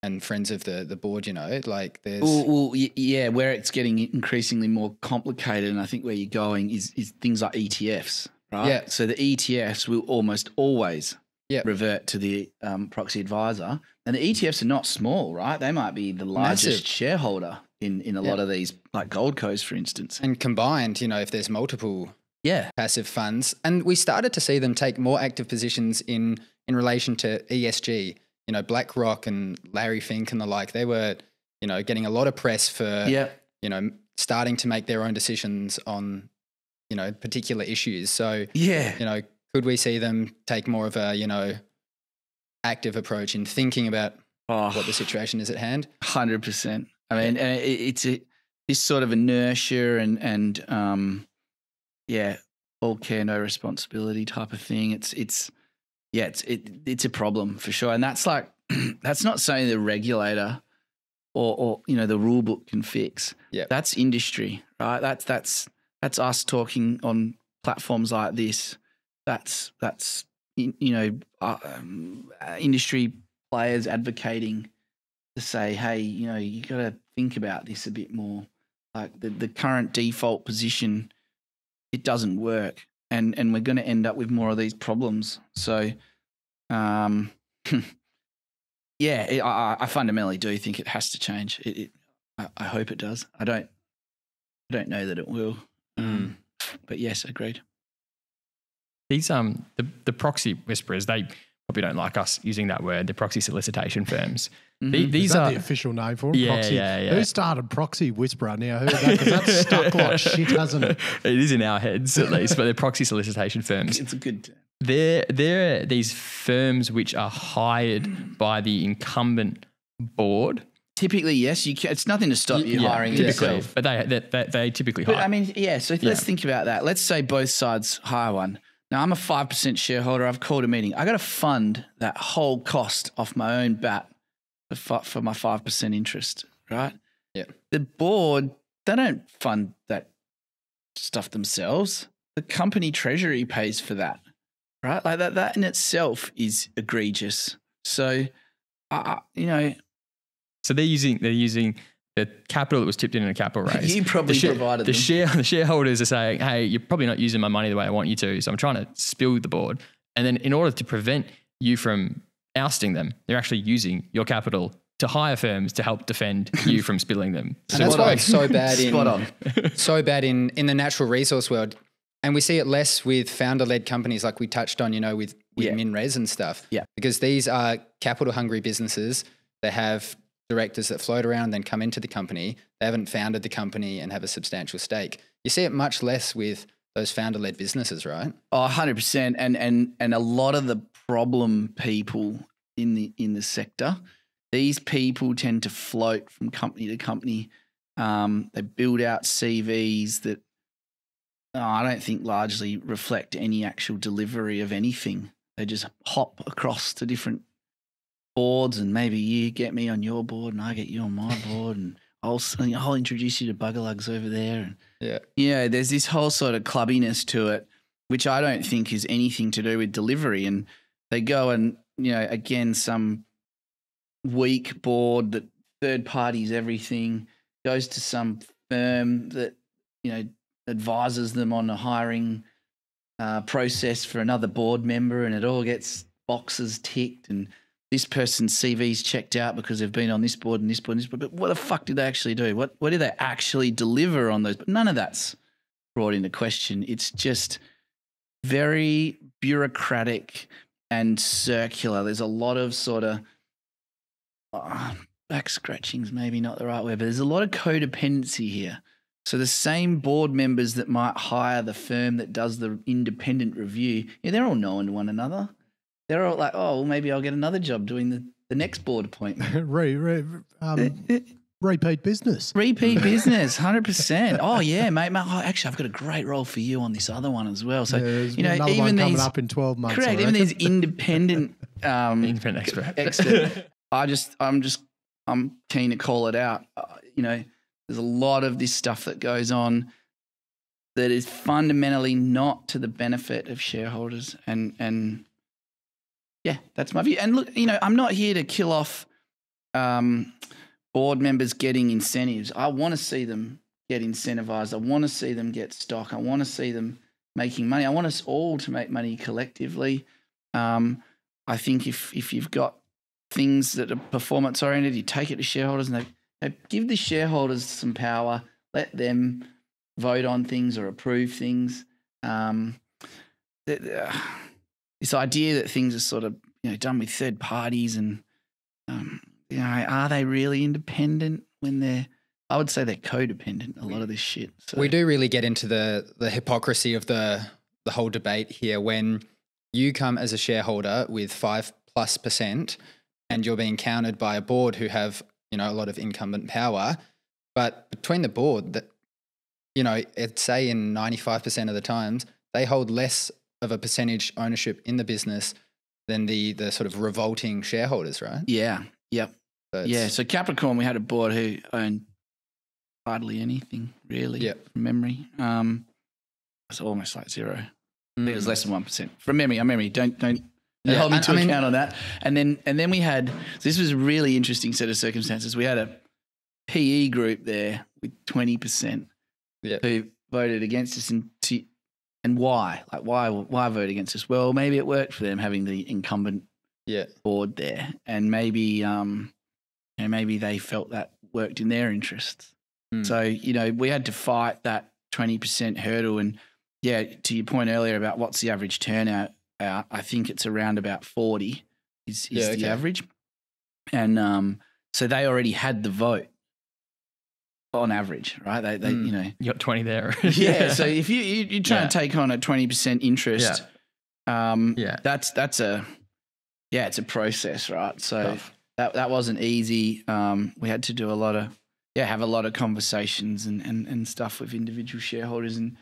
and friends of the the board, you know, like there's well, yeah, where it's getting increasingly more complicated, and I think where you're going is is things like E T Fs, right? Yeah. So the E T Fs will almost always yep. revert to the um, proxy advisor, and the E T Fs are not small, right? They might be the largest Massive. shareholder in, in a yep. lot of these, like Gold Coast, for instance. And combined, you know, if there's multiple yeah. passive funds. And we started to see them take more active positions in, in relation to E S G. You know, BlackRock and Larry Fink and the like, they were, you know, getting a lot of press for, yep. you know, starting to make their own decisions on, you know, particular issues. So, yeah. you know, could we see them take more of a, you know, active approach in thinking about oh, what the situation is at hand? one hundred percent. I mean, it's a, this sort of inertia and, and um, yeah, all care, no responsibility type of thing. It's, it's, yeah, it's, it, it's a problem for sure. And that's like, that's not something the regulator or, or, you know, the rule book can fix. Yeah. That's industry, right? That's, that's, that's us talking on platforms like this. That's, that's, you know, uh, um, industry players advocating to say, hey, you know, you got to think about this a bit more. Like the, the current default position, it doesn't work, and and we're going to end up with more of these problems. So, um, yeah, it, I, I fundamentally do think it has to change. It, it I, I hope it does. I don't, I don't know that it will. Um, but yes, agreed. These um the the proxy whisperers, they probably don't like us using that word. The proxy solicitation firms. Mm-hmm. These Is that are the official name for them? Yeah, proxy. Yeah, yeah. Who started Proxy Whisperer? Now, who that? Because that's stuck like shit, hasn't it? It is in our heads, at least. But they're proxy solicitation firms. It's a good. They're they're these firms which are hired by the incumbent board. Typically, yes. You can, it's nothing to stop you yeah, hiring yourself. But they they, they, they typically but, hire. I mean, yeah. So yeah. let's think about that. Let's say both sides hire one. Now, I'm a five percent shareholder. I've called a meeting. I got to fund that whole cost off my own bat. For my five percent interest, right? Yeah. The board, they don't fund that stuff themselves. The company treasury pays for that, right? Like that. That in itself is egregious. So, uh, you know. So they're using they're using the capital that was tipped in in a capital raise. You probably the provided the them. Share the shareholders are saying, "Hey, you're probably not using my money the way I want you to." So I'm trying to spill the board, and then in order to prevent you from ousting them, they're actually using your capital to hire firms to help defend you from spilling them. And that's why it's so bad in Spot on. so bad in in the natural resource world, and we see it less with founder-led companies like we touched on, you know, with, with yeah. MinRes and stuff. Yeah, because these are capital-hungry businesses. They have directors that float around, then come into the company. They haven't founded the company and have a substantial stake. You see it much less with those founder-led businesses, right? Oh, one hundred percent. And and and a lot of the problem people in the in the sector, these people tend to float from company to company. Um, they build out C Vs that oh, I don't think largely reflect any actual delivery of anything. They just hop across to different boards, and maybe you get me on your board and I get you on my board, and I'll, I'll introduce you to Buggerlugs over there. And yeah. Yeah, there's this whole sort of clubbiness to it, which I don't think is anything to do with delivery. And they go and, you know, again, some weak board that third parties everything, goes to some firm that, you know, advises them on the hiring uh, process for another board member, and it all gets boxes ticked and this person's C V's checked out because they've been on this board and this board and this board. But what the fuck did they actually do? What what did they actually deliver on those? But none of that's brought into question. It's just very bureaucratic and circular. There's a lot of sort of oh, back scratching's maybe not the right word, but there's a lot of codependency here. So the same board members that might hire the firm that does the independent review, yeah, they're all known to one another. They're all like, oh, well, maybe I'll get another job doing the, the next board appointment. re, re, um, repeat business. Repeat business, one hundred percent. Oh, yeah, mate. mate. Oh, actually, I've got a great role for you on this other one as well. So, yeah, you know, another even one coming these, up in twelve months. Correct. Even these independent, um, independent expert. expert I just, I'm just, I'm keen to call it out. Uh, you know, there's a lot of this stuff that goes on that is fundamentally not to the benefit of shareholders, and and yeah, that's my view. And look, you know, I'm not here to kill off um, board members getting incentives. I want to see them get incentivized. I want to see them get stock. I want to see them making money. I want us all to make money collectively. Um, I think if if you've got things that are performance oriented, you take it to shareholders and they. Give the shareholders some power. Let them vote on things or approve things. Um, this idea that things are sort of, you know, done with third parties and, um, you know, are they really independent when they're, I would say they're codependent, a lot of this shit. So. We do really get into the the hypocrisy of the the whole debate here when you come as a shareholder with five plus percent and you're being countered by a board who have you know, a lot of incumbent power, but between the board that, you know, I'd say in ninety-five percent of the times, they hold less of a percentage ownership in the business than the, the sort of revolting shareholders, right? Yeah. Yep. So yeah. So Capricorn, we had a board who owned hardly anything really yep. from memory. Um, it's almost like zero. Mm. It was less than one percent from memory. I memory. Don't, don't, Yeah, hold me to I account mean, on that. And then and then we had, so this was a really interesting set of circumstances. We had a P E group there with twenty percent yeah. who voted against us. And, to, and why? Like why why vote against us? Well, maybe it worked for them having the incumbent yeah. board there. And maybe, um, you know, maybe they felt that worked in their interests. Mm. So, you know, we had to fight that twenty percent hurdle. And yeah, to your point earlier about what's the average turnout, out. I think it's around about forty is, is yeah, okay. the average. And um, so they already had the vote on average, right? They, they mm. you know. You got twenty there. yeah, yeah. So if you, you, you're trying yeah. to take on a twenty percent interest, yeah. Um, yeah. that's that's a, yeah, it's a process, right? So Tough. that that wasn't easy. Um, we had to do a lot of, yeah, have a lot of conversations and, and, and stuff with individual shareholders and,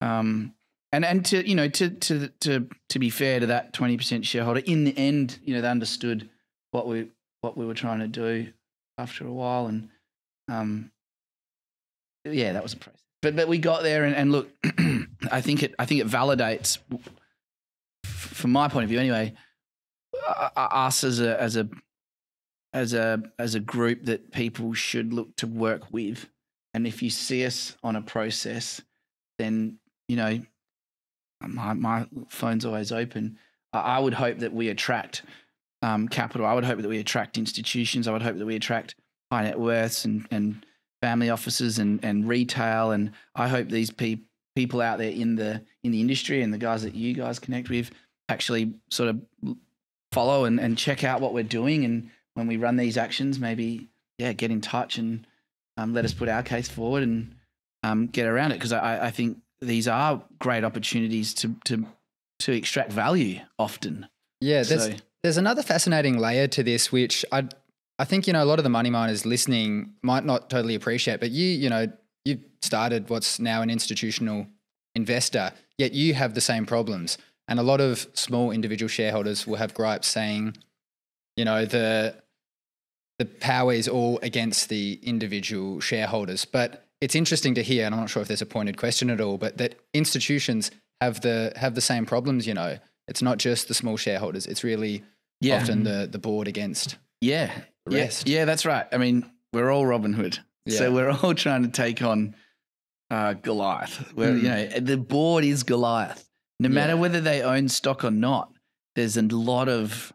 um, And and to you know to to to to be fair to that twenty percent shareholder, in the end, you know, they understood what we what we were trying to do after a while, and um yeah, that was a process. But but we got there, and, and look, I think it I think it validates, from my point of view anyway, us as a as a as a as a group that people should look to work with, and if you see us on a process, then you know. My, my phone's always open. I would hope that we attract um, capital. I would hope that we attract institutions. I would hope that we attract high net worths and, and family offices and, and retail. And I hope these pe people out there in the in the industry and the guys that you guys connect with actually sort of follow and, and check out what we're doing. And when we run these actions, maybe, yeah, get in touch and um, let us put our case forward and um, get around it, because I, I think these are great opportunities to to to extract value often. Yeah, there's, so. there's another fascinating layer to this, which I I think, you know, a lot of the money miners listening might not totally appreciate, but you, you know, you started what's now an institutional investor, yet you have the same problems. And a lot of small individual shareholders will have gripes saying, you know, the the power is all against the individual shareholders. But it's interesting to hear, and I'm not sure if there's a pointed question at all, but that institutions have the have the same problems, you know. It's not just the small shareholders. It's really yeah. often the the board against yeah. the rest. Yeah. yeah, that's right. I mean, we're all Robin Hood. Yeah. So we're all trying to take on uh, Goliath. Where, mm. you know, the board is Goliath. No matter yeah. whether they own stock or not, there's a lot of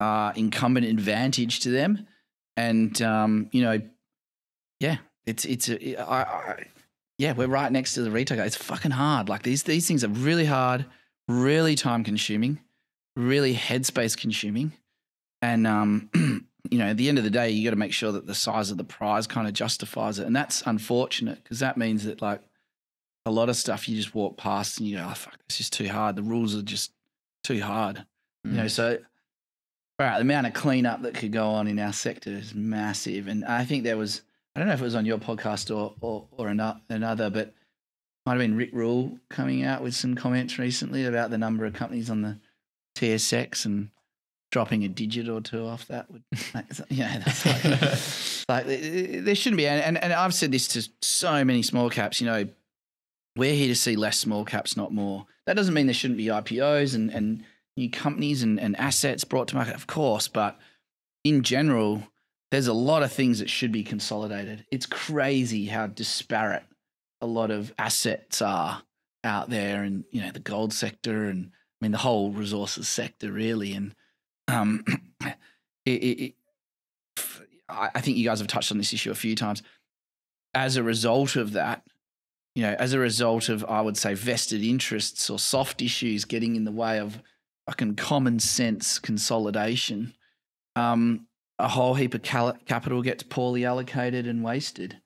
uh, incumbent advantage to them, and um, you know, yeah, it's it's a, I, I, yeah, we're right next to the retail guy. It's fucking hard. Like these these things are really hard, really time consuming, really headspace consuming, and um, you know, at the end of the day, you got to make sure that the size of the prize kind of justifies it, and that's unfortunate because that means that like. A lot of stuff you just walk past and you go, oh, fuck, this is too hard. The rules are just too hard. Mm. You know, so, all right, the amount of cleanup that could go on in our sector is massive. And I think there was, I don't know if it was on your podcast or or, or another, but might have been Rick Rule coming out with some comments recently about the number of companies on the T S X and dropping a digit or two off that would, yeah, that's like, like there shouldn't be. And, and I've said this to so many small caps, you know, we're here to see less small caps, not more. That doesn't mean there shouldn't be I P Os and, and new companies and, and assets brought to market, of course. But in general, there's a lot of things that should be consolidated. It's crazy how disparate a lot of assets are out there, and you know the gold sector, and I mean the whole resources sector, really. And um, it, it, it, I think you guys have touched on this issue a few times. As a result of that. You know, as a result of, I would say, vested interests or soft issues getting in the way of fucking common sense consolidation, um, a whole heap of cal capital gets poorly allocated and wasted.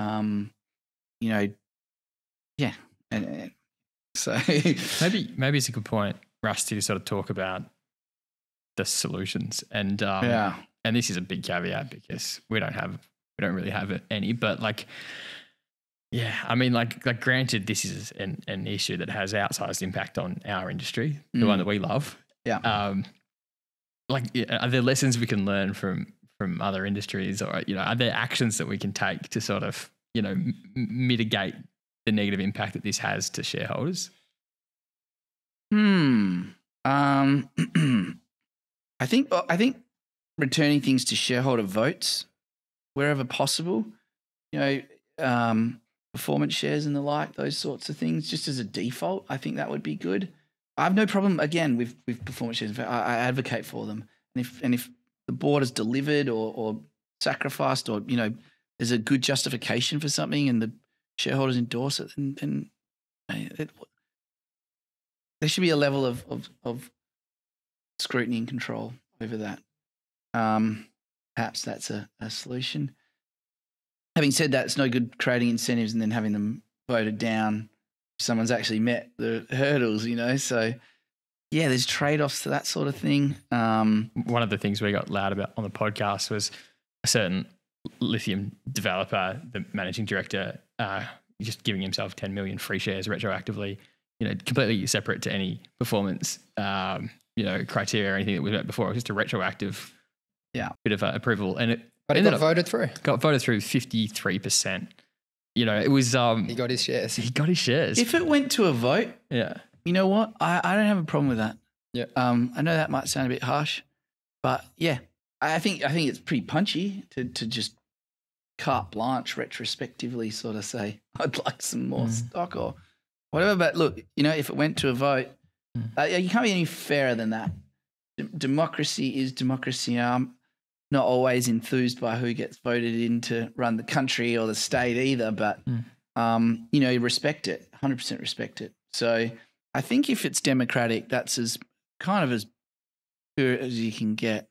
Um, you know, yeah. And, and so maybe maybe it's a good point, Rusty, to sort of talk about the solutions. And um, yeah, and this is a big caveat because we don't have we don't really have any, but like. Yeah, I mean, like, like, granted, this is an, an issue that has outsized impact on our industry, the mm. one that we love. Yeah. Um, like, are there lessons we can learn from from other industries, or you know, are there actions that we can take to sort of you know m mitigate the negative impact that this has to shareholders? Hmm. Um. I think I think returning things to shareholder votes wherever possible. You know. Um, performance shares and the like, those sorts of things, just as a default, I think that would be good. I have no problem, again, with, with performance shares. I, I advocate for them. And if, and if the board has delivered or, or sacrificed or, you know, there's a good justification for something and the shareholders endorse it, then, then it, there should be a level of, of, of scrutiny and control over that. Um, perhaps that's a, a solution. Having said that, it's no good creating incentives and then having them voted down if someone's actually met the hurdles, you know. So, yeah, there's trade-offs to that sort of thing. Um, One of the things we got loud about on the podcast was a certain lithium developer, the managing director, uh, just giving himself ten million free shares retroactively, you know, completely separate to any performance, um, you know, criteria or anything that we've met before. It was just a retroactive yeah. bit of uh, approval. And it, But he got voted through. Got voted through fifty-three percent. You know, it was... Um, he got his shares. He got his shares. If it went to a vote, yeah. you know what? I, I don't have a problem with that. Yeah. Um, I know that might sound a bit harsh, but yeah, I think I think it's pretty punchy to, to just carte blanche retrospectively sort of say, I'd like some more mm. stock or whatever. But look, you know, if it went to a vote, mm. uh, you can't be any fairer than that. D democracy is democracy. Um, Not always enthused by who gets voted in to run the country or the state either, but, mm. um, you know, you respect it, one hundred percent respect it. So I think if it's democratic, that's as kind of as pure as you can get.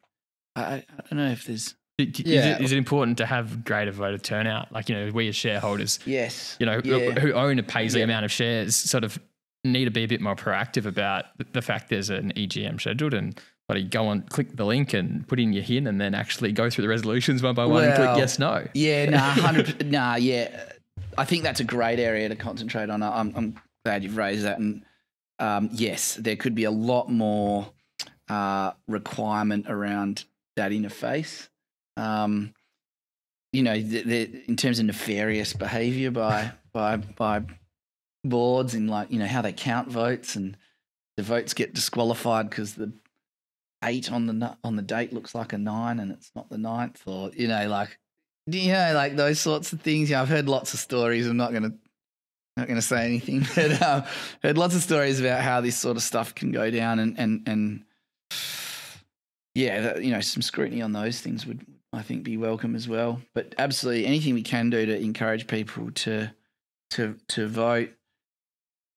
I, I don't know if there's... Is, yeah. it, is it important to have greater voter turnout? Like, you know, we as shareholders, yes, you know, yeah. who own a paisley yeah. amount of shares sort of need to be a bit more proactive about the fact there's an E G M scheduled and... But you go on, click the link and put in your H I N and then actually go through the resolutions one by one well, and click yes, no. Yeah, nah, one hundred percent, nah, yeah. I think that's a great area to concentrate on. I'm, I'm glad you've raised that. And um, yes, there could be a lot more uh, requirement around that interface. Um, you know, the, the, in terms of nefarious behaviour by by by boards, in like you know how they count votes and the votes get disqualified because the eight on the on the date looks like a nine and it's not the ninth, or you know like you know like those sorts of things. Yeah, you know, I've heard lots of stories. I'm not gonna not gonna say anything, but um, heard lots of stories about how this sort of stuff can go down, and and and yeah, that, you know, some scrutiny on those things would, I think, be welcome as well. But absolutely, anything we can do to encourage people to to to vote.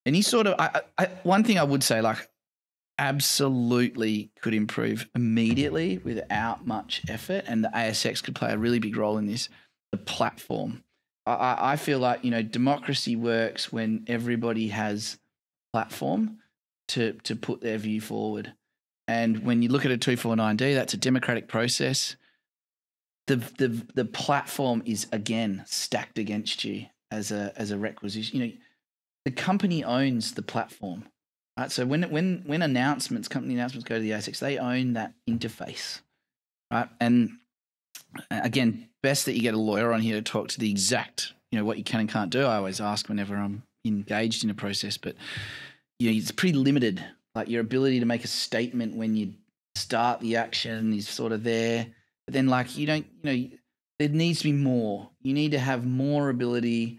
Any sort of I, I, one thing I would say, like, absolutely could improve immediately without much effort, and the A S X could play a really big role in this. The platform, I, I feel like you know, democracy works when everybody has a platform to to put their view forward. And when you look at a two forty-nine D, that's a democratic process. The, the the platform is again stacked against you as a as a requisition. You know, the company owns the platform, right? So when when when announcements, company announcements go to the A S X, they own that interface, right? And again, best that you get a lawyer on here to talk to the exact, you know, what you can and can't do. I always ask whenever I'm engaged in a process, but you know, it's pretty limited. Like your ability to make a statement when you start the action is sort of there, but then like you don't, you know, there needs to be more. You need to have more ability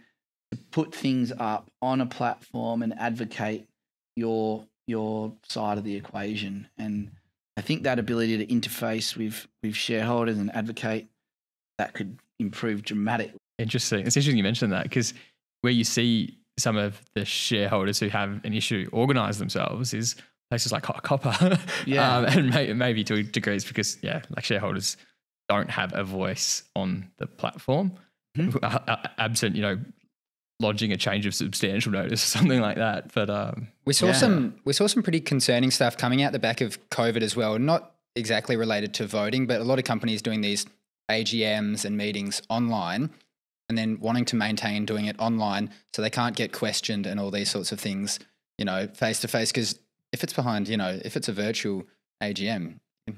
to put things up on a platform and advocate your your side of the equation. And I think that ability to interface with with shareholders and advocate, that could improve dramatically. Interesting. It's interesting you mentioned that, because where you see some of the shareholders who have an issue organise themselves is places like copper, yeah, um, and may, maybe to degrees because yeah, like shareholders don't have a voice on the platform, mm-hmm. uh, absent you know lodging a change of substantial notice or something like that. But um, we saw yeah. some we saw some pretty concerning stuff coming out the back of COVID as well. Not exactly related to voting, but a lot of companies doing these A G Ms and meetings online, and then wanting to maintain doing it online so they can't get questioned and all these sorts of things. You know, face to face because. If it's behind, you know, if it's a virtual A G M, you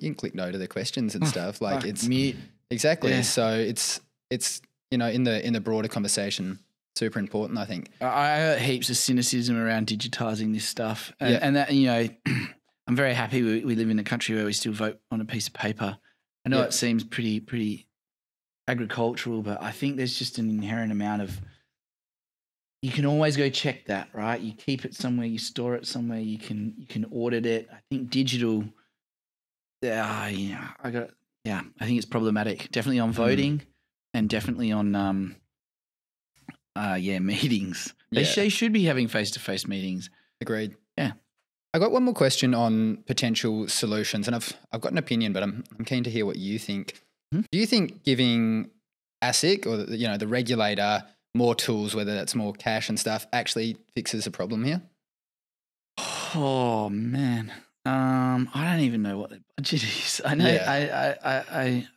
can click no to the questions and stuff. Like oh, it's mute. Exactly. Yeah. So it's it's you know in the in the broader conversation, super important. I think I heard heaps of cynicism around digitizing this stuff, and, yeah. and that you know, I'm very happy we, we live in a country where we still vote on a piece of paper. I know yeah. it seems pretty pretty agricultural, but I think there's just an inherent amount of you can always go check that, right? You keep it somewhere, you store it somewhere, you can you can audit it. I think digital, uh, yeah, I got, yeah, I think it's problematic. Definitely on voting, mm. and definitely on, um, uh, yeah, meetings. Yeah. They, sh they should be having face-to-face meetings. Agreed. Yeah. I got one more question on potential solutions, and I've I've got an opinion, but I'm I'm keen to hear what you think. Hmm? Do you think giving ASIC or the, you know the regulator more tools, whether that's more cash and stuff, actually fixes a problem here? Oh man, um, I don't even know what the budget is. I know, yeah. I, I, I, I,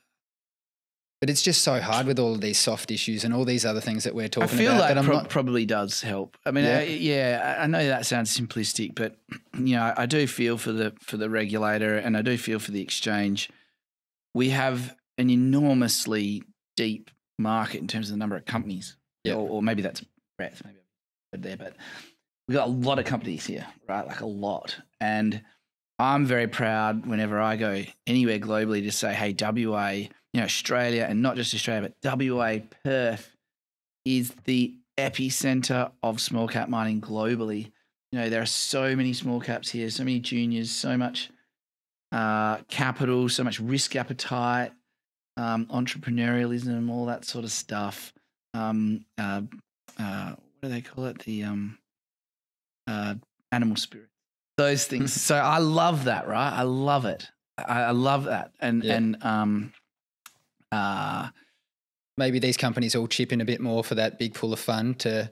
but it's just so hard with all of these soft issues and all these other things that we're talking about. I feel about, like that pro I'm not... probably does help. I mean, yeah. I, yeah, I know that sounds simplistic, but you know, I do feel for the for the regulator, and I do feel for the exchange. We have an enormously deep market in terms of the number of companies. Yep. Or, or maybe that's breadth, maybe I'm there, but we've got a lot of companies here, right? Like a lot. And I'm very proud whenever I go anywhere globally to say, hey, W A, you know, Australia, and not just Australia, but W A, Perth is the epicenter of small cap mining globally. You know, there are so many small caps here, so many juniors, so much uh, capital, so much risk appetite, um, entrepreneurialism, all that sort of stuff. Um, uh, uh, what do they call it? The um, uh, animal spirit, those things. So I love that, right? I love it. I, I love that. And, yeah. and, um, uh, maybe these companies all chip in a bit more for that big pool of fund to,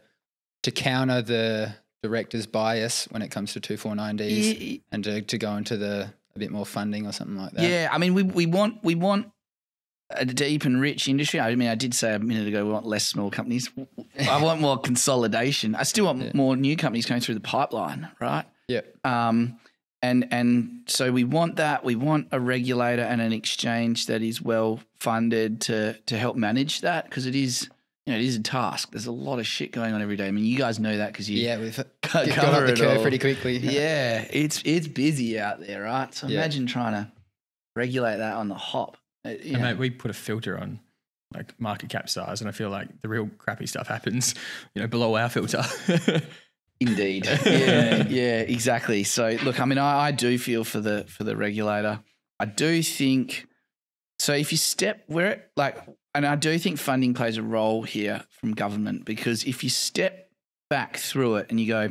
to counter the director's bias when it comes to two forty-nine Ds, yeah, and to, to go into the, a bit more funding or something like that. Yeah. I mean, we, we want, we want a deep and rich industry. I mean, I did say a minute ago we want less small companies. I want more consolidation. I still want yeah. more new companies coming through the pipeline, right? Yeah. Um, and and so we want that. We want a regulator and an exchange that is well funded to to help manage that, because it is, you know, it is a task. There's a lot of shit going on every day. I mean, you guys know that because you yeah, we've got up the curve all. pretty quickly. Yeah, it's it's busy out there, right? So yeah. imagine trying to regulate that on the hop. You and mate, we put a filter on like market cap size, and I feel like the real crappy stuff happens, you know, below our filter. Indeed. Yeah, yeah, exactly. So look, I mean, I, I do feel for the for the regulator. I do think so. If you step where it like, and I do think funding plays a role here from government, because if you step back through it and you go,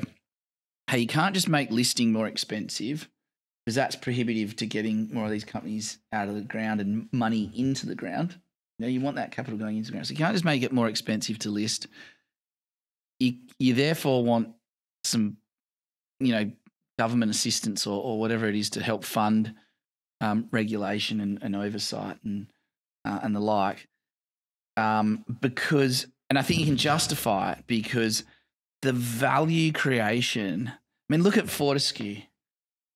hey, you can't just make listing more expensive, because that's prohibitive to getting more of these companies out of the ground and money into the ground. You know, you want that capital going into the ground. So you can't just make it more expensive to list. You, you therefore want some, you know, government assistance or, or whatever it is to help fund um, regulation and, and oversight and, uh, and the like. Um, because, and I think you can justify it because the value creation, I mean, look at Fortescue.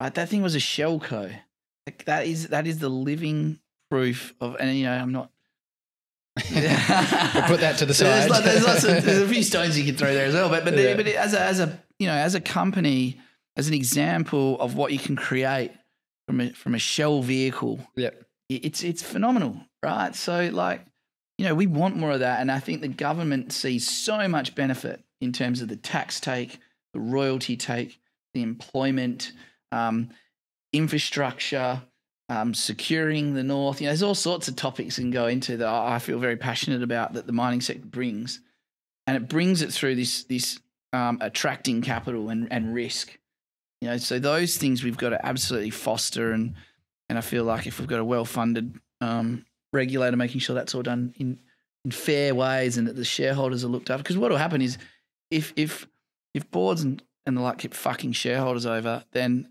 Right, that thing was a shellco. Like that is that is the living proof of, and you know, I'm not. We'll put that to the side. There's, like, there's, lots of, there's a few stones you can throw there as well, but but, yeah. but as a, as a you know as a company, as an example of what you can create from a from a shell vehicle. Yeah, it's it's phenomenal, right? So like, you know, we want more of that, and I think the government sees so much benefit in terms of the tax take, the royalty take, the employment. Um, infrastructure, um, securing the north. You know, there's all sorts of topics you can go into that I feel very passionate about that the mining sector brings, and it brings it through this this um, attracting capital and, and risk. You know, so those things we've got to absolutely foster, and and I feel like if we've got a well funded um, regulator, making sure that's all done in in fair ways and that the shareholders are looked after. Because what will happen is if if if boards and and the like keep fucking shareholders over, then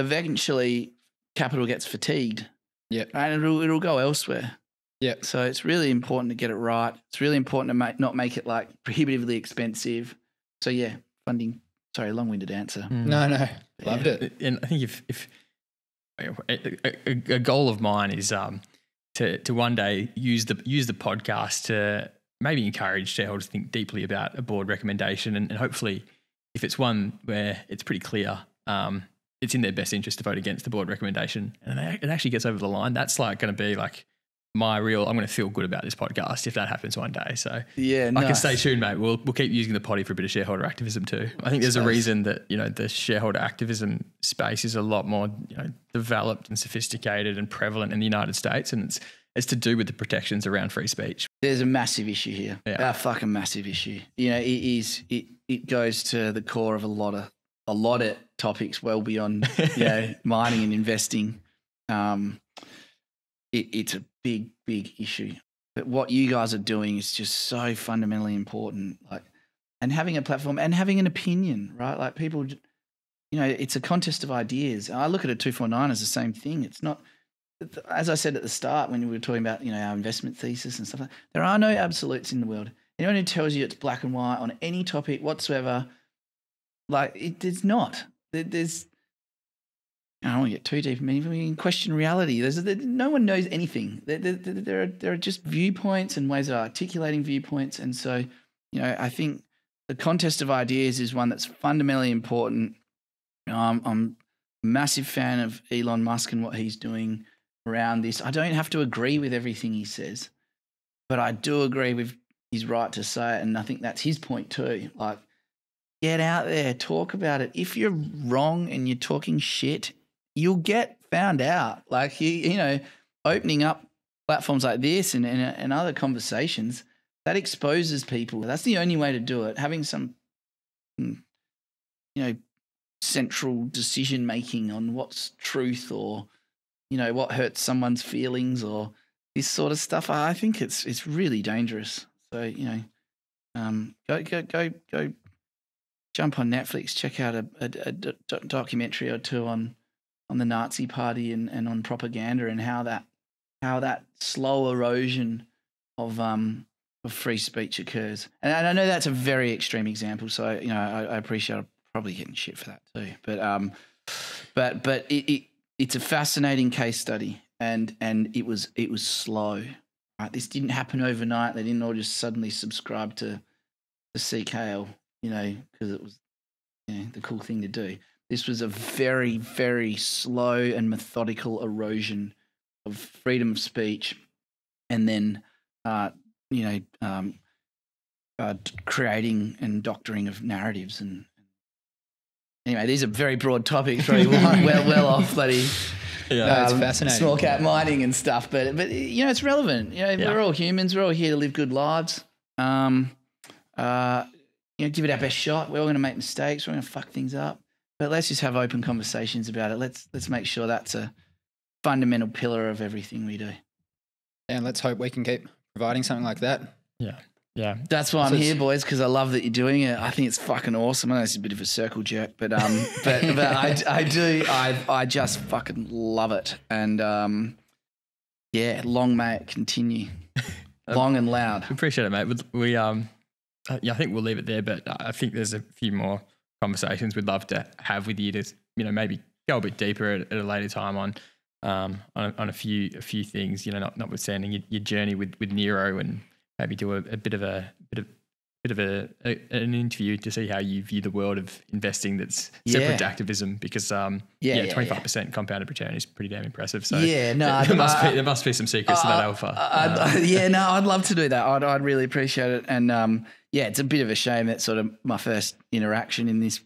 eventually capital gets fatigued. Yeah. Right? And it'll, it'll go elsewhere. Yeah. So it's really important to get it right. It's really important to make, not make it like prohibitively expensive. So yeah, funding. Sorry, long-winded answer. Mm. No, no. Loved yeah. it. And I think if, if a, a, a goal of mine is um, to, to one day use the, use the podcast to maybe encourage shareholders to think deeply about a board recommendation. And, and hopefully if it's one where it's pretty clear, um, it's in their best interest to vote against the board recommendation, and it actually gets over the line. That's like going to be like my real. I'm going to feel good about this podcast if that happens one day. So yeah, nice. I can stay tuned, mate. We'll we'll keep using the potty for a bit of shareholder activism too. I think there's a reason that you know the shareholder activism space is a lot more you know developed and sophisticated and prevalent in the United States, and it's it's to do with the protections around free speech. There's a massive issue here. Yeah, a fucking massive issue. You know, it is it it goes to the core of a lot of. a lot of topics well beyond you know, mining and investing. Um, it, it's a big, big issue. But what you guys are doing is just so fundamentally important. Like, and having a platform and having an opinion, right? Like people, you know, it's a contest of ideas. I look at a two forty-nine as the same thing. It's not, as I said at the start when we were talking about, you know, our investment thesis and stuff like that, there are no absolutes in the world. Anyone who tells you it's black and white on any topic whatsoever, like it is not. There's. I don't want to get too deep. I mean, we can question reality. There's there, no one knows anything. There, there, there are there are just viewpoints and ways of articulating viewpoints. And so, you know, I think the contest of ideas is one that's fundamentally important. You know, I'm, I'm a massive fan of Elon Musk and what he's doing around this. I don't have to agree with everything he says, but I do agree with his right to say it, and I think that's his point too. Like. Get out there, talk about it. If you're wrong and you're talking shit, you'll get found out. Like, you, you know, opening up platforms like this and, and, and other conversations, that exposes people. That's the only way to do it. Having some, you know, central decision-making on what's truth or, you know, what hurts someone's feelings or this sort of stuff, I think it's it's really dangerous. So, you know, um, go, go, go, go. Jump on Netflix, check out a, a, a documentary or two on, on the Nazi Party and, and on propaganda and how that how that slow erosion of um of free speech occurs. And, and I know that's a very extreme example, so you know I, I appreciate I'm probably getting shit for that too. But um, but but it, it it's a fascinating case study, and and it was it was slow. Right? This didn't happen overnight. They didn't all just suddenly subscribe to the C K L, you know, because it was you know, the cool thing to do. This was a very, very slow and methodical erosion of freedom of speech, and then, uh, you know, um, uh, creating and doctoring of narratives. And, and anyway, these are very broad topics, very well, well, well off, bloody. Yeah, um, it's fascinating. Small cap mining and stuff, but but you know, it's relevant. You know, yeah. We're all humans. We're all here to live good lives. Um, uh, you know, give it our best shot. We're all going to make mistakes. We're going to fuck things up. But let's just have open conversations about it. Let's let's make sure that's a fundamental pillar of everything we do. And let's hope we can keep providing something like that. Yeah, yeah. That's why so I'm here, boys, because I love that you're doing it. I think it's fucking awesome. I know it's a bit of a circle jerk, but um, but, but I, I do. I I just fucking love it. And um, yeah, long may it continue, long and loud. We appreciate it, mate. We um, yeah, I think we'll leave it there. But I think there's a few more conversations we'd love to have with you to, you know, maybe go a bit deeper at, at a later time on, um, on, on a few, a few things, you know, not, notwithstanding your, your journey with, with Nero, and maybe do a, a bit of a bit of, bit of a, a, an interview to see how you view the world of investing that's separate yeah. to activism, because um, yeah, yeah, yeah twenty-five percent yeah. compounded return is pretty damn impressive. So yeah, no, there, there must uh, be, there must be some secrets uh, to that alpha. Uh, uh, yeah, no, I'd love to do that. I'd, I'd really appreciate it. And um, yeah, it's a bit of a shame that sort of my first interaction in this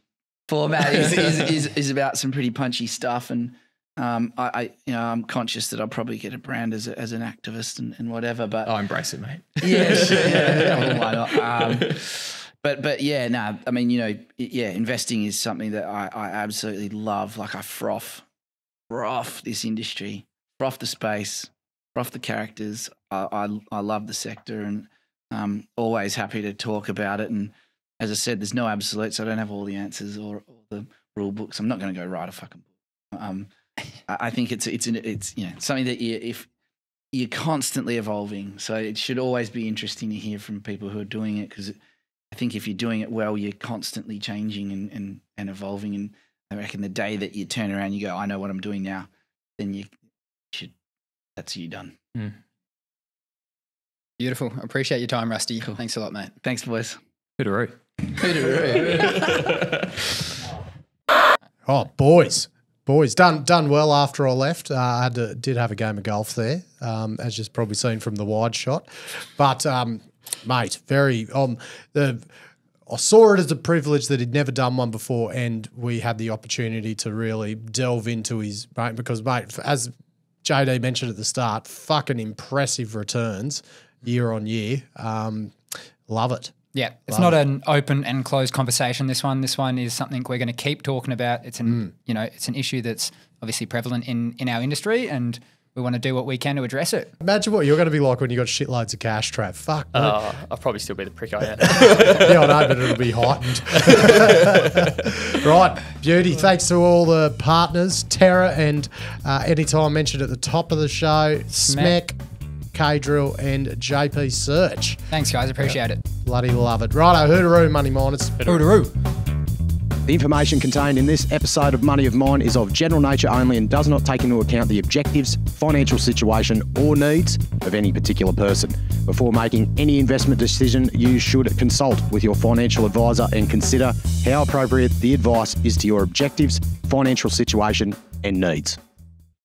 format is, is, is, is about some pretty punchy stuff. And um, I, I, you know, I'm conscious that I'll probably get a brand as a, as an activist and, and whatever, but I oh, embrace it, mate. Yeah, sure, yeah, well, why not? Um, but, but yeah, no, nah, I mean, you know, yeah, investing is something that I, I absolutely love. Like I froth, froth this industry, froth the space, froth the characters. I, I, I love the sector, and um, always happy to talk about it. And as I said, there's no absolutes. I don't have all the answers or, or the rule books. I'm not going to go write a fucking book. Um, I think it's it's an, it's you know something that you if you're constantly evolving, so it should always be interesting to hear from people who are doing it, because I think if you're doing it well, you're constantly changing and, and and evolving. And I reckon the day that you turn around, you go, I know what I'm doing now, then you should that's you done. Mm. Beautiful. Appreciate your time, Rusty. Cool. Thanks a lot, mate. Thanks, boys. Hooteroo. Hooteroo. Oh, boys. Boys, done done well after I left. Uh, I had to, did have a game of golf there, um, as you've probably seen from the wide shot. But, um, mate, very um, – the I saw it as a privilege that he'd never done one before, and we had the opportunity to really delve into his – mate, because, mate, as J D mentioned at the start, fucking impressive returns year on year. Um, love it. Yeah, it's Love not it. an open and closed conversation, this one. This one is something we're going to keep talking about. It's an, mm. you know, it's an issue that's obviously prevalent in, in our industry, and we want to do what we can to address it. Imagine what you're going to be like when you've got shitloads of cash, Trav. Fuck. Oh, uh, I'll probably still be the prick I am. Yeah, I know, but it'll be heightened. Right, beauty. Thanks to all the partners, Terra and uh, Anytime mentioned at the top of the show, S M E C, K-Drill and J P Search. Thanks, guys. Appreciate yeah. it. Bloody love it. Righto, hooteroo, Money Miners. Hooteroo. The information contained in this episode of Money of Mine is of general nature only and does not take into account the objectives, financial situation or needs of any particular person. Before making any investment decision, you should consult with your financial advisor and consider how appropriate the advice is to your objectives, financial situation and needs.